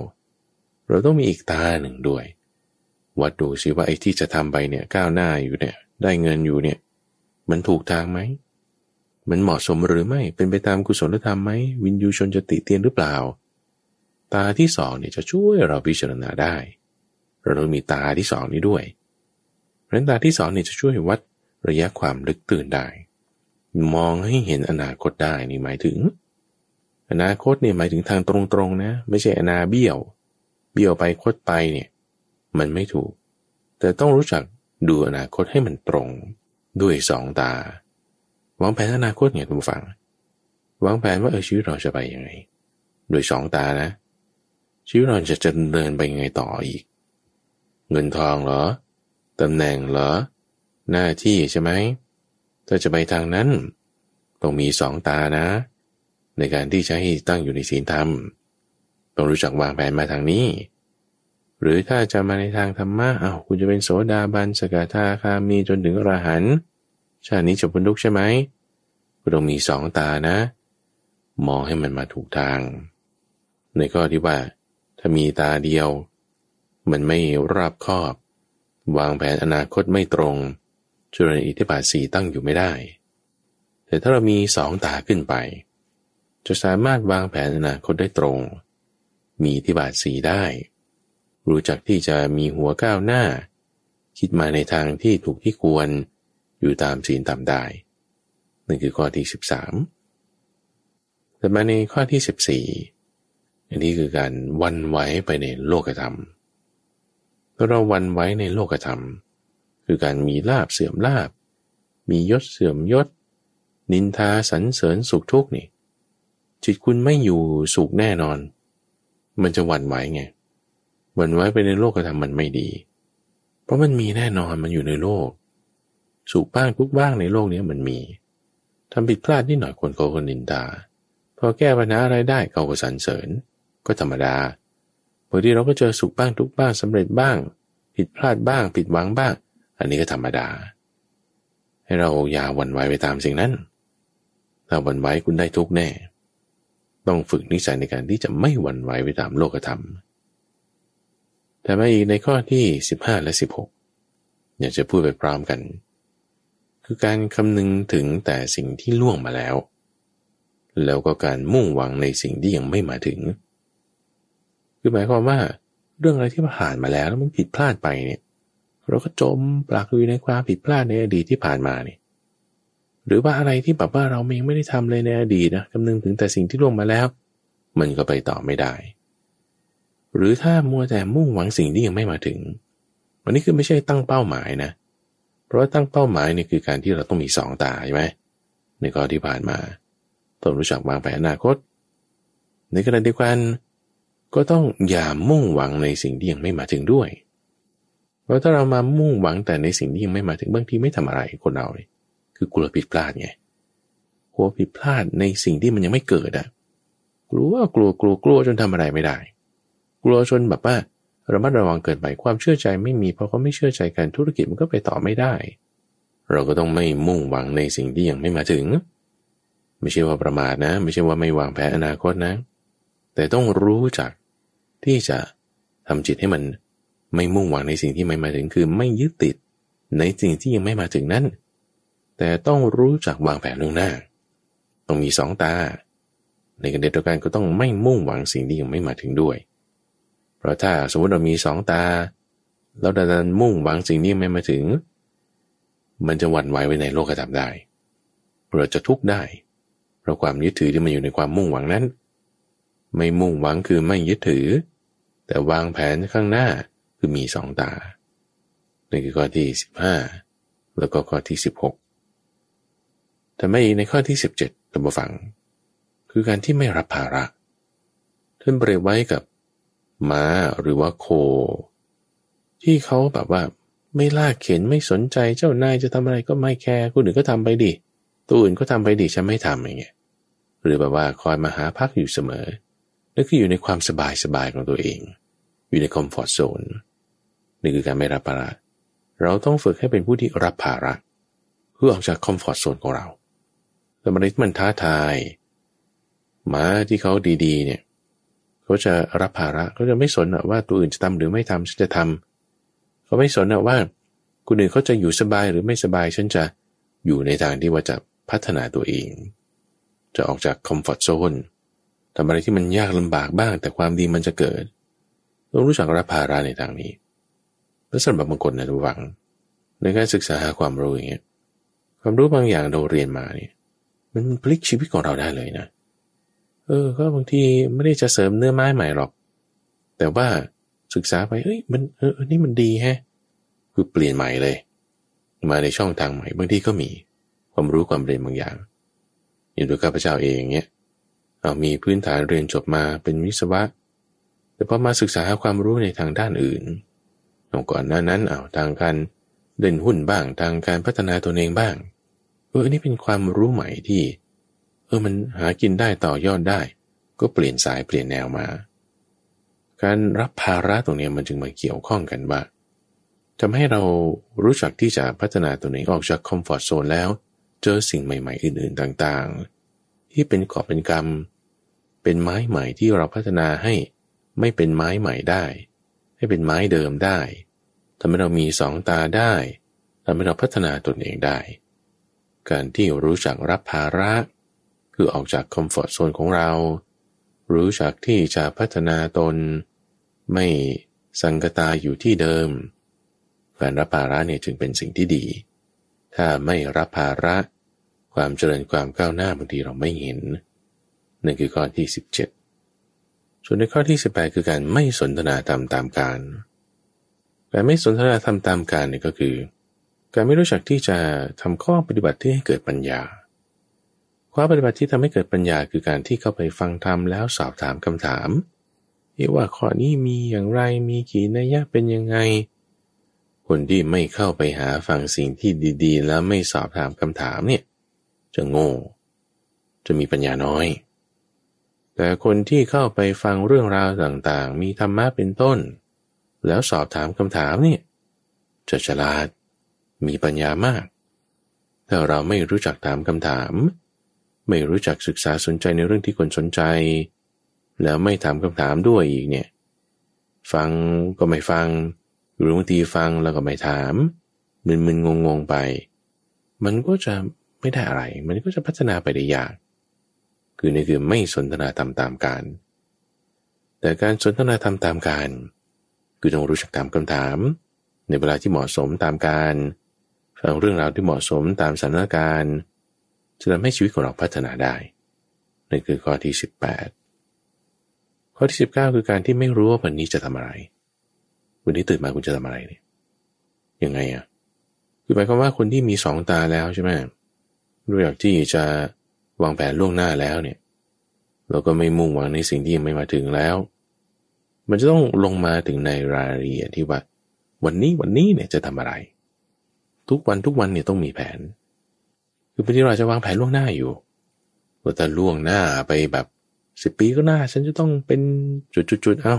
เราต้องมีอีกตาหนึ่งด้วยวัดดูสิว่าไอ้ที่จะทำไปเนี่ยก้าวหน้าอยู่เนี่ยได้เงินอยู่เนี่ยมันถูกทางไหมมันเหมาะสมหรือไม่เป็นไปตามกุศลธรรมไหมวินยูชนจะติเตียนหรือเปล่าตาที่สองเนี่ยจะช่วยเราพิจารณาได้เราต้องมีตาที่สองนี้ด้วยเพราะฉะนั้นตาที่สองเนี่ยจะช่วยวัดระยะความลึกตื่นได้มองให้เห็นอนาคตได้นี่หมายถึงอนาคตเนี่ยหมายถึงทางตรงๆนะไม่ใช่อนาเบี้ยวเบี้ยวไปคดไปเนี่ยมันไม่ถูกแต่ต้องรู้จักดูอนาคตให้มันตรงด้วยสองตาวางแผนอนาคตเนี่ยคุณผู้ฟังวางแผนว่าชีวิตเราจะไปยังไงโดยสองตานะชีวิตเราจะเดินไปยังไงต่ออีกเงินทองเหรอตำแหน่งเหรอหน้าที่ใช่ไหมถ้าจะไปทางนั้นต้องมีสองตานะในการที่จะให้ตั้งอยู่ในศีลธรรมต้องรู้จักวางแผนมาทางนี้หรือถ้าจะมาในทางธรรมะคุณจะเป็นโสดาบันสกทาคามีจนถึงอรหันต์ชาตินี้จะพ้นทุกข์ใช่ไหมก็ต้องมีสองตานะมองให้มันมาถูกทางในข้อที่ว่าถ้ามีตาเดียวมันไม่ราบคอบวางแผนอนาคตไม่ตรงจุลินอิทธิบาทสี่ตั้งอยู่ไม่ได้แต่ถ้าเรามีสองตาขึ้นไปจะสามารถวางแผนอนาคตได้ตรงมีอิทธิบาทสี่ได้รู้จักที่จะมีหัวก้าวหน้าคิดมาในทางที่ถูกที่ควรอยู่ตามศีลตามได้นั่นคือข้อที่13แต่มาในข้อที่14อันนี้คือการวันไว้ไปในโลกธรรมถ้าเราวันไว้ในโลกธรรมคือการมีลาภเสื่อมลาภมียศเสื่อมยศนินทาสรรเสริญสุขทุกข์นี่จิตคุณไม่อยู่สุขแน่นอนมันจะวันไว้ไงวันไว้ไปในโลกธรรมมันไม่ดีเพราะมันมีแน่นอนมันอยู่ในโลกสุขบ้างทุกบ้างในโลกนี้มันมีทำผิดพลาดนิดหน่อยคนเขาก็นินทาพอแก้ปัญหาอะไรได้เขาก็สรรเสริญก็ธรรมดาบางทีเราก็เจอสุขบ้างทุกบ้างสำเร็จบ้างผิดพลาดบ้างผิดหวังบ้างอันนี้ก็ธรรมดาให้เราอย่าหวั่นไหวไปตามสิ่งนั้นถ้าหวั่นไหวคุณได้ทุกข์แน่ต้องฝึกนิสัยในการที่จะไม่หวั่นไหวไปตามโลกธรรมแต่มาอีกในข้อที่15และ16อยากจะพูดไปพร้อมกันคือการคำนึงถึงแต่สิ่งที่ล่วงมาแล้วแล้วก็การมุ่งหวังในสิ่งที่ยังไม่มาถึงคือหมายความว่าเรื่องอะไรที่ผ่านมาแล้วแล้วมันผิดพลาดไปเนี่ยเราก็จมปลักอยู่ในความผิดพลาดในอดีตที่ผ่านมานี่หรือว่าอะไรที่แบบว่าเราไม่ได้ทำเลยในอดีตนะคำนึงถึงแต่สิ่งที่ล่วงมาแล้วมันก็ไปต่อไม่ได้หรือถ้ามัวแต่มุ่งหวังสิ่งที่ยังไม่มาถึงวันนี้คือไม่ใช่ตั้งเป้าหมายนะเพราะตั้งเป้าหมายเนี่ยคือการที่เราต้องมีสองตาใช่ไหมในข้อที่ผ่านมาต้องรู้จักวางแผนอนาคตในขณะเดียวกันก็ต้องอย่ามุ่งหวังในสิ่งที่ยังไม่มาถึงด้วยเพราะถ้าเรามามุ่งหวังแต่ในสิ่งที่ยังไม่มาถึงบางทีไม่ทำอะไรคนเราเนี่ยคือกลัวผิดพลาดไงกลัวผิดพลาดในสิ่งที่มันยังไม่เกิดอ่ะกลัวจนทำอะไรไม่ได้กลัวจนแบบว่าระมัดระวังเกินไปความเชื่อใจไม่มีเพราะเขาไม่เชื่อใจกันธุรกิจมันก็ไปต่อไม่ได้เราก็ต้องไม่มุ่งหวังในสิ่งที่ยังไม่มาถึงไม่ใช่ว่าประมาทนะไม่ใช่ว่าไม่วางแผนอนาคตนะแต่ต้องรู้จักที่จะทำจิตให้มันไม่มุ่งหวังในสิ่งที่ไม่มาถึงคือไม่ยึดติดในสิ่งที่ยังไม่มาถึงนั้นแต่ต้องรู้จักวางแผนล่วงหน้าต้องมีสองตาในขณะเดียวกันก็ต้องไม่มุ่งหวังสิ่งที่ยังไม่มาถึงด้วยเพราะถ้าสมมติเรามีสองตาแล้วดันมุ่งหวังสิ่งนี้ไม่มาถึงมันจะหวั่นไหวไปในโลกธรรมได้เราจะทุกข์ได้เพราะความยึดถือที่มันอยู่ในความมุ่งหวังนั้นไม่มุ่งหวังคือไม่ยึดถือแต่วางแผนข้างหน้าคือมีสองตานี่คือข้อที่15แล้วก็ข้อที่16แต่ไม่ในข้อที่17ท่านผู้ฟังคือการที่ไม่รับภาระท่านเปรียบไว้กับม้าหรือว่าโคที่เขาแบบว่าไม่ลากเข็นไม่สนใจเจ้านายจะทำอะไรก็ไม่แคร์คนอื่นก็ทำไปดิตัวอื่นก็ทำไปดิฉันไม่ทำอย่างเงี้ย หรือแบบว่าคอยมาหาพักอยู่เสมอนั่นคืออยู่ในความสบายๆของตัวเองอยู่ในคอมฟอร์ตโซนนี่คือการไม่รับภาระเราต้องฝึกให้เป็นผู้ที่รับภาระเพื่อออกจากคอมฟอร์ตโซนของเราแต่มันท้าทายม้าที่เขาดีๆเนี่ยเขาจะรับภาระเขาจะไม่สนว่าตัวอื่นจะทำหรือไม่ทำฉันจะทำเขาไม่สนว่าคนอื่นเขาจะอยู่สบายหรือไม่สบายฉันจะอยู่ในทางที่ว่าจะพัฒนาตัวเองจะออกจากคอมฟอร์ตโซนทำอะไรที่มันยากลำบากบ้างแต่ความดีมันจะเกิดต้องรู้จักรับภาระในทางนี้และสำหรับบางคนนะระวังในการศึกษาหาความรู้อย่างเงี้ยความรู้บางอย่างเราเรียนมาเนี่ยมันพลิกชีวิตของเราได้เลยนะก็บางทีไม่ได้จะเสริมเนื้อไม้ใหม่หรอกแต่ว่าศึกษาไปมันนี่มันดีแฮะคือเปลี่ยนใหม่เลยมาในช่องทางใหม่บางทีก็มีความรู้ความเรียนบางอย่างอย่างตัวข้าพเจ้าเองเนี่ยมีพื้นฐานเรียนจบมาเป็นวิศวะแต่พอมาศึกษาหาความรู้ในทางด้านอื่นก่อนหน้านั้นทางการเล่นหุ้นบ้างทางการพัฒนาตัวเองบ้างอันนี้เป็นความรู้ใหม่ที่มันหากินได้ต่อยอดได้ก็เปลี่ยนสายเปลี่ยนแนวมาการรับภาระตรงนี้มันจึงมาเกี่ยวข้องกันว่าทำให้เรารู้จักที่จะพัฒนาตัวเองออกจากคอมฟอร์ตโซนแล้วเจอสิ่งใหม่ๆอื่นๆต่างๆที่เป็นกอบเป็นกรรมเป็นไม้ใหม่ที่เราพัฒนาให้ไม่เป็นไม้ใหม่ได้ให้เป็นไม้เดิมได้ทำให้เรามีสองตาได้ทำให้เราพัฒนาตนเองได้การที่รู้จักรับภาระคือออกจากคอมฟอร์ตโซนของเรารู้จักที่จะพัฒนาตนไม่สังกตาอยู่ที่เดิมการรับภาระเนี่ยจึงเป็นสิ่งที่ดีถ้าไม่รับภาระความเจริญความก้าวหน้าบางทีเราไม่เห็นนั่นคือข้อที่17ส่วนในข้อที่18คือการไม่สนทนาธรรมตามการการไม่สนทนาธรรมตามการเนี่ยก็คือการไม่รู้จักที่จะทำข้อปฏิบัติที่ให้เกิดปัญญาข้อปฏิบัติที่ทำให้เกิดปัญญาคือการที่เข้าไปฟังธรรมแล้วสอบถามคำถามว่าข้อนี้มีอย่างไรมีกี่นัยยะเป็นยังไงคนที่ไม่เข้าไปหาฟังสิ่งที่ดีๆแล้วไม่สอบถามคำถามเนี่ยจะโง่จะมีปัญญาน้อยแต่คนที่เข้าไปฟังเรื่องราวต่างๆมีธรรมะเป็นต้นแล้วสอบถามคำถามเนี่ยจะฉลาดมีปัญญามากถ้าเราไม่รู้จักถามคำถามไม่รู้จักศึกษาสนใจในเรื่องที่คนสนใจแล้วไม่ถามคำถามด้วยอีกเนี่ยฟังก็ไม่ฟังหรือบางทีฟังแล้วก็ไม่ถามมึนๆงงๆไปมันก็จะไม่ได้อะไรมันก็จะพัฒนาไปได้ยากคือนี่คือไม่สนทนาธรรมตามการแต่การสนทนาธรรมตามการคือต้องรู้จักถามคำถามในเวลาที่เหมาะสมตามการฟังเรื่องราวที่เหมาะสมตามสถานการณ์จะทำให้ชีวิตของเราพัฒนาได้นั่นคือข้อที่18ข้อที่19คือการที่ไม่รู้ว่าวันนี้จะทำอะไรวันนี้ตื่นมาคุณจะทำอะไรเนี่ยยังไงคือหมายความว่าคนที่มีสองตาแล้วใช่ไหมรู้อยากที่จะวางแผนล่วงหน้าแล้วเนี่ยเราก็ไม่มุ่งหวังในสิ่งที่ยังไม่มาถึงแล้วมันจะต้องลงมาถึงในรายละเอียดที่ว่าวันนี้เนี่ยจะทำอะไรทุกวันเนี่ยต้องมีแผนคือปกติเราจะวางแผนล่วงหน้าอยู่แต่ล่วงหน้าไปแบบ10 ปีก็หน้าฉันจะต้องเป็นจุดๆเอา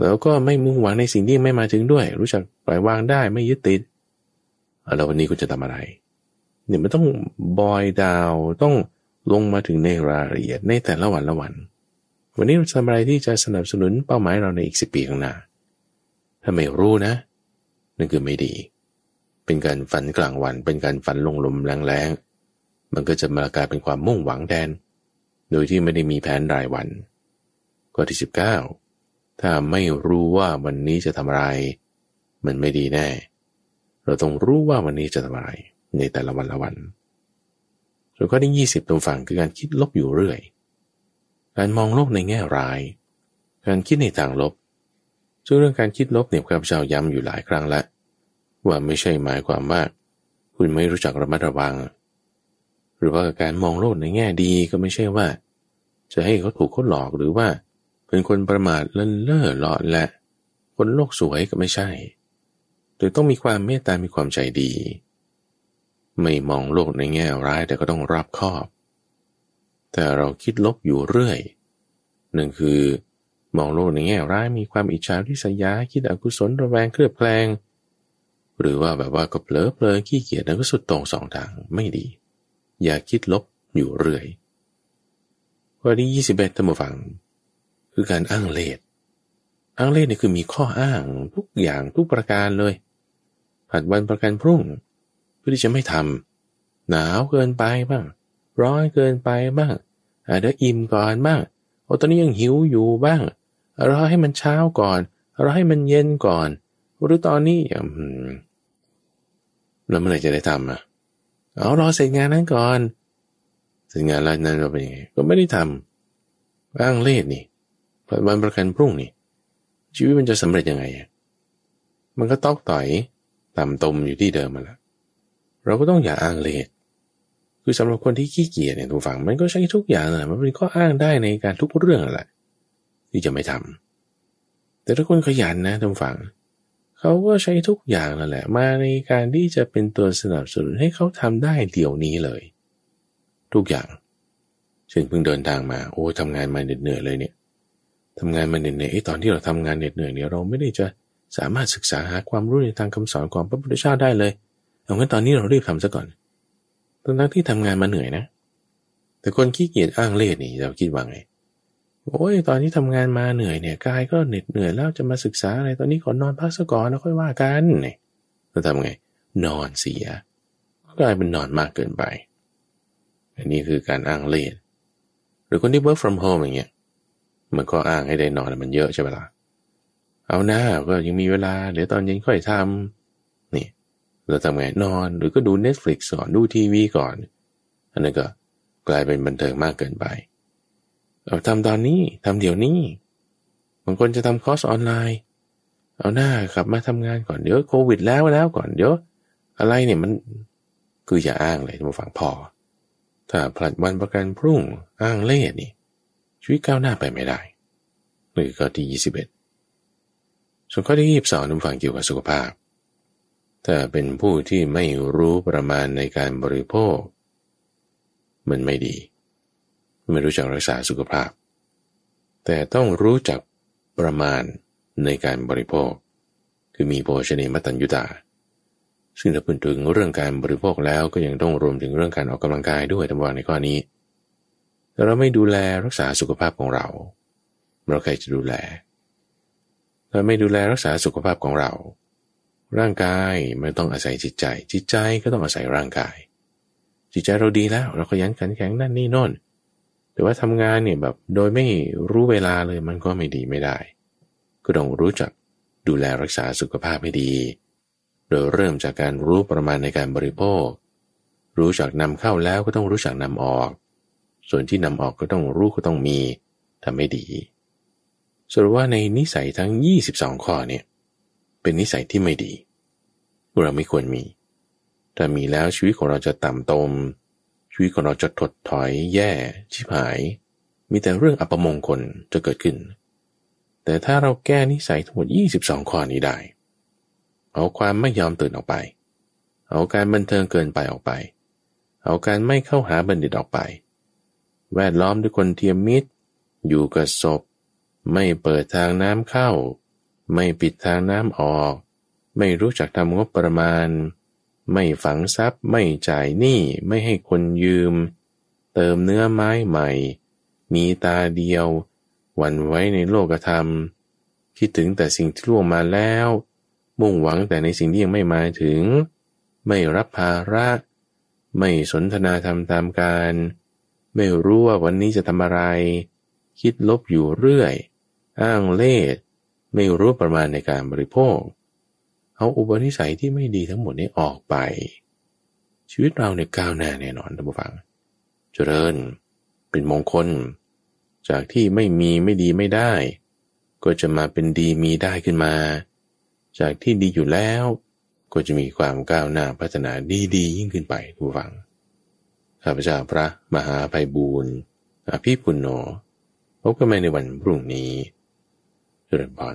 แล้วก็ไม่มุ่งหวังในสิ่งที่ไม่มาถึงด้วยรู้จักปล่อยวางได้ไม่ยึดติดแล้ววันนี้คุณจะทำอะไรเนี่ยมันต้องบอยดาวต้องลงมาถึงในรายละเอียดในแต่ละวันวันนี้เราทำอะไรที่จะสนับสนุนเป้าหมายเราในอีก10 ปีข้างหน้าถ้าไม่รู้นะนั่นคือไม่ดีเป็นการฝันกลางวันเป็นการฝันลงลมแรงๆมันก็จะมากลายเป็นความมุ่งหวังแทนโดยที่ไม่ได้มีแผนรายวันข้อที่19ถ้าไม่รู้ว่าวันนี้จะทำอะไรมันไม่ดีแน่เราต้องรู้ว่าวันนี้จะทำอะไรในแต่ละวันส่วนข้อที่20ตรงฝั่งคือการคิดลบอยู่เรื่อยการมองโลกในแง่ร้ายการคิดในทางลบซึ่งเรื่องการคิดลบเนี่ยครับเจ้าย้ำอยู่หลายครั้งละว่าไม่ใช่หมายความว่าคุณไม่รู้จักระมัดระวังหรือว่าการมองโลกในแง่ดีก็ไม่ใช่ว่าจะให้เขาถูกเขาหลอกหรือว่าเป็นคนประมาทเลินเล่อหลอดและคนโลกสวยก็ไม่ใช่โดยต้องมีความเมตตามีความใจดีไม่มองโลกในแง่ร้ายแต่ก็ต้องรอบคอบ แต่เราคิดลบอยู่เรื่อยหนึ่งคือมองโลกในแง่ร้ายมีความอิจฉาริษยาคิดอกุศลระแวงเครือบแคลงหรือว่าแบบว่าก็เผลอขี้เกียจแล้วก็สุดตรงสองทางไม่ดีอย่าคิดลบอยู่เรื่อยข้อที่21ท่านผู้ฟังคือการอ้างเลสนี่คือมีข้ออ้างทุกอย่างทุกประการเลยผัดวันประกันพรุ่งเพื่อที่จะไม่ทำหนาวเกินไปบ้างร้อนเกินไปบ้างเดี๋ยวอิ่มก่อนบ้างตอนนี้ยังหิวอยู่บ้างรอให้มันเช้าก่อนรอให้มันเย็นก่อนหรือตอนนี้แล้วเมื่อไหร่จะได้ทำเอารอเสร็จงานนั้นก่อนเสร็จงานนั้นเราเป็นยังไงก็ไม่ได้ทำอ้างเลสนี่วันประกันพรุ่งนี่ชีวิตมันจะสำเร็จยังไงมันก็ตอกต่อยต่ำตมอยู่ที่เดิมมาแล้วเราก็ต้องอย่าอ้างเลสคือสำหรับคนที่ขี้เกียจเนี่ยทุกฝั่งมันก็ใช้ทุกอย่างแหละมันเป็นข้ออ้างได้ในการทุกเรื่องแหละที่จะไม่ทำแต่ถ้าคนขยันนะทุกฝั่งเขาก็ใช้ทุกอย่างนั่นแหละมาในการที่จะเป็นตัวสนับสนุนให้เขาทำได้เดี๋ยวนี้เลยทุกอย่างเช่นเพิ่งเดินทางมาทำงานมาเหน็ดเหนื่อยเลยเนี่ยทำงานมาเหน็ดเหนื่อยตอนที่เราทำงานเหน็ดเหนื่อยเนี่ยเราไม่ได้จะสามารถศึกษาหาความรู้ในทางคำสอนของพระพุทธเจ้าได้เลยเอางั้นตอนนี้เรารีบทำซะก่อนตอนนั้นที่ทำงานมาเหนื่อยนะแต่คนขี้เกียจอ้างเลสนี่เราคิดว่าไงตอนที่ทำงานมาเหนื่อยเนี่ยกายก็เหน็ดเหนื่อยแล้วจะมาศึกษาอะไรตอนนี้ขอนอนพักซะก่อนแล้วค่อยว่ากันเนี่ยเราทำไงนอนเสียกลายเป็นนอนมากเกินไปอันนี้คือการอ้างเลสหรือคนที่ work from home อย่างเงี้ยมันก็อ้างให้ได้นอนมันเยอะใช่ไหมล่ะเอาหน้าก็ยังมีเวลาเดี๋ยวตอนเย็นค่อยทำนี่เราทำไงนอนหรือก็ดู Netflix ก่อนดูทีวีก่อนอันนั้นก็กลายเป็นบันเทิงมากเกินไปเอาทำตอนนี้ทำเดี๋ยวนี้บางคนจะทำคอร์สออนไลน์เอาหน้ากลับมาทำงานก่อนเดี๋ยวโควิดแล้วก่อนเดี๋ยวอะไรเนี่ยมันคืออย่าอ้างเลยมาฟังพอถ้าผลัดวันประกันพรุ่งอ้างเลสนี่ชีวิตก้าวหน้าไปไม่ได้นี่คือข้อที่21ส่วนข้อที่22ท่านผู้ฟังเกี่ยวกับสุขภาพถ้าเป็นผู้ที่ไม่รู้ประมาณในการบริโภคมันไม่ดีไม่รู้จักรักษาสุขภาพแต่ต้องรู้จักประมาณในการบริโภคคือมีโภชเนมัตตัญญูตาซึ่งถ้าพูดถึงเรื่องการบริโภคแล้วก็ยังต้องรวมถึงเรื่องการออกกำลังกายด้วยทั้งวันในข้อนี้ถ้าเราไม่ดูแลรักษาสุขภาพของเราใครจะดูแลถ้าไม่ดูแลรักษาสุขภาพของเราร่างกายมันต้องอาศัยจิตใจจิตใจก็ต้องอาศัยร่างกายจิตใจเราดีแล้วเราขยันขันแข็งนั่นนี่โน่นแต่ว่าทำงานเนี่ยแบบโดยไม่รู้เวลาเลยมันก็ไม่ดีไม่ได้ก็ต้องรู้จักดูแลรักษาสุขภาพให้ดีโดยเริ่มจากการรู้ประมาณในการบริโภครู้จักนำเข้าแล้วก็ต้องรู้จักนำออกส่วนที่นำออกก็ต้องรู้ก็ต้องมีทำให้ดีสรุปว่าในนิสัยทั้ง22ข้อเนี่ยเป็นนิสัยที่ไม่ดีเราไม่ควรมีถ้ามีแล้วชีวิตของเราจะต่ำตมชีวิตของเราจะถดถอยแย่ชิบหายมีแต่เรื่องอัปมงคลจะเกิดขึ้นแต่ถ้าเราแก้นิสัยทั้งหมด22ข้อนี้ได้เอาความไม่ยอมตื่นออกไปเอาการบันเทิงเกินไปออกไปเอาการไม่เข้าหาบัณฑิตออกไปแวดล้อมด้วยคนเทียมมิตรอยู่กับศพไม่เปิดทางน้ำเข้าไม่ปิดทางน้ำออกไม่รู้จักทำงบประมาณไม่ฝังทรัพย์ไม่จ่ายหนี้ไม่ให้คนยืมเติมเนื้อไม้ใหม่มีตาเดียวหวั่นไหวในโลกธรรมคิดถึงแต่สิ่งที่ล่วงมาแล้วมุ่งหวังแต่ในสิ่งที่ยังไม่มาถึงไม่รับภาระไม่สนทนาธรรมตามการไม่รู้ว่าวันนี้จะทำอะไรคิดลบอยู่เรื่อยอ้างเลสไม่รู้ประมาณในการบริโภคเอาอุปนิสัยที่ไม่ดีทั้งหมดนี้ออกไปชีวิตเราเนี่ยก้าวหน้าแน่นอนท่านผู้ฟังเจริญเป็นมงคลจากที่ไม่มีไม่ดีไม่ได้ก็จะมาเป็นดีมีได้ขึ้นมาจากที่ดีอยู่แล้วก็จะมีความก้าวหน้าพัฒนาดียิ่งขึ้นไปท่านผู้ฟังข้าพเจ้าพระมหาไพบูลย์อภิปุณโญพบกันใหม่ในวันพรุ่งนี้เจริญพร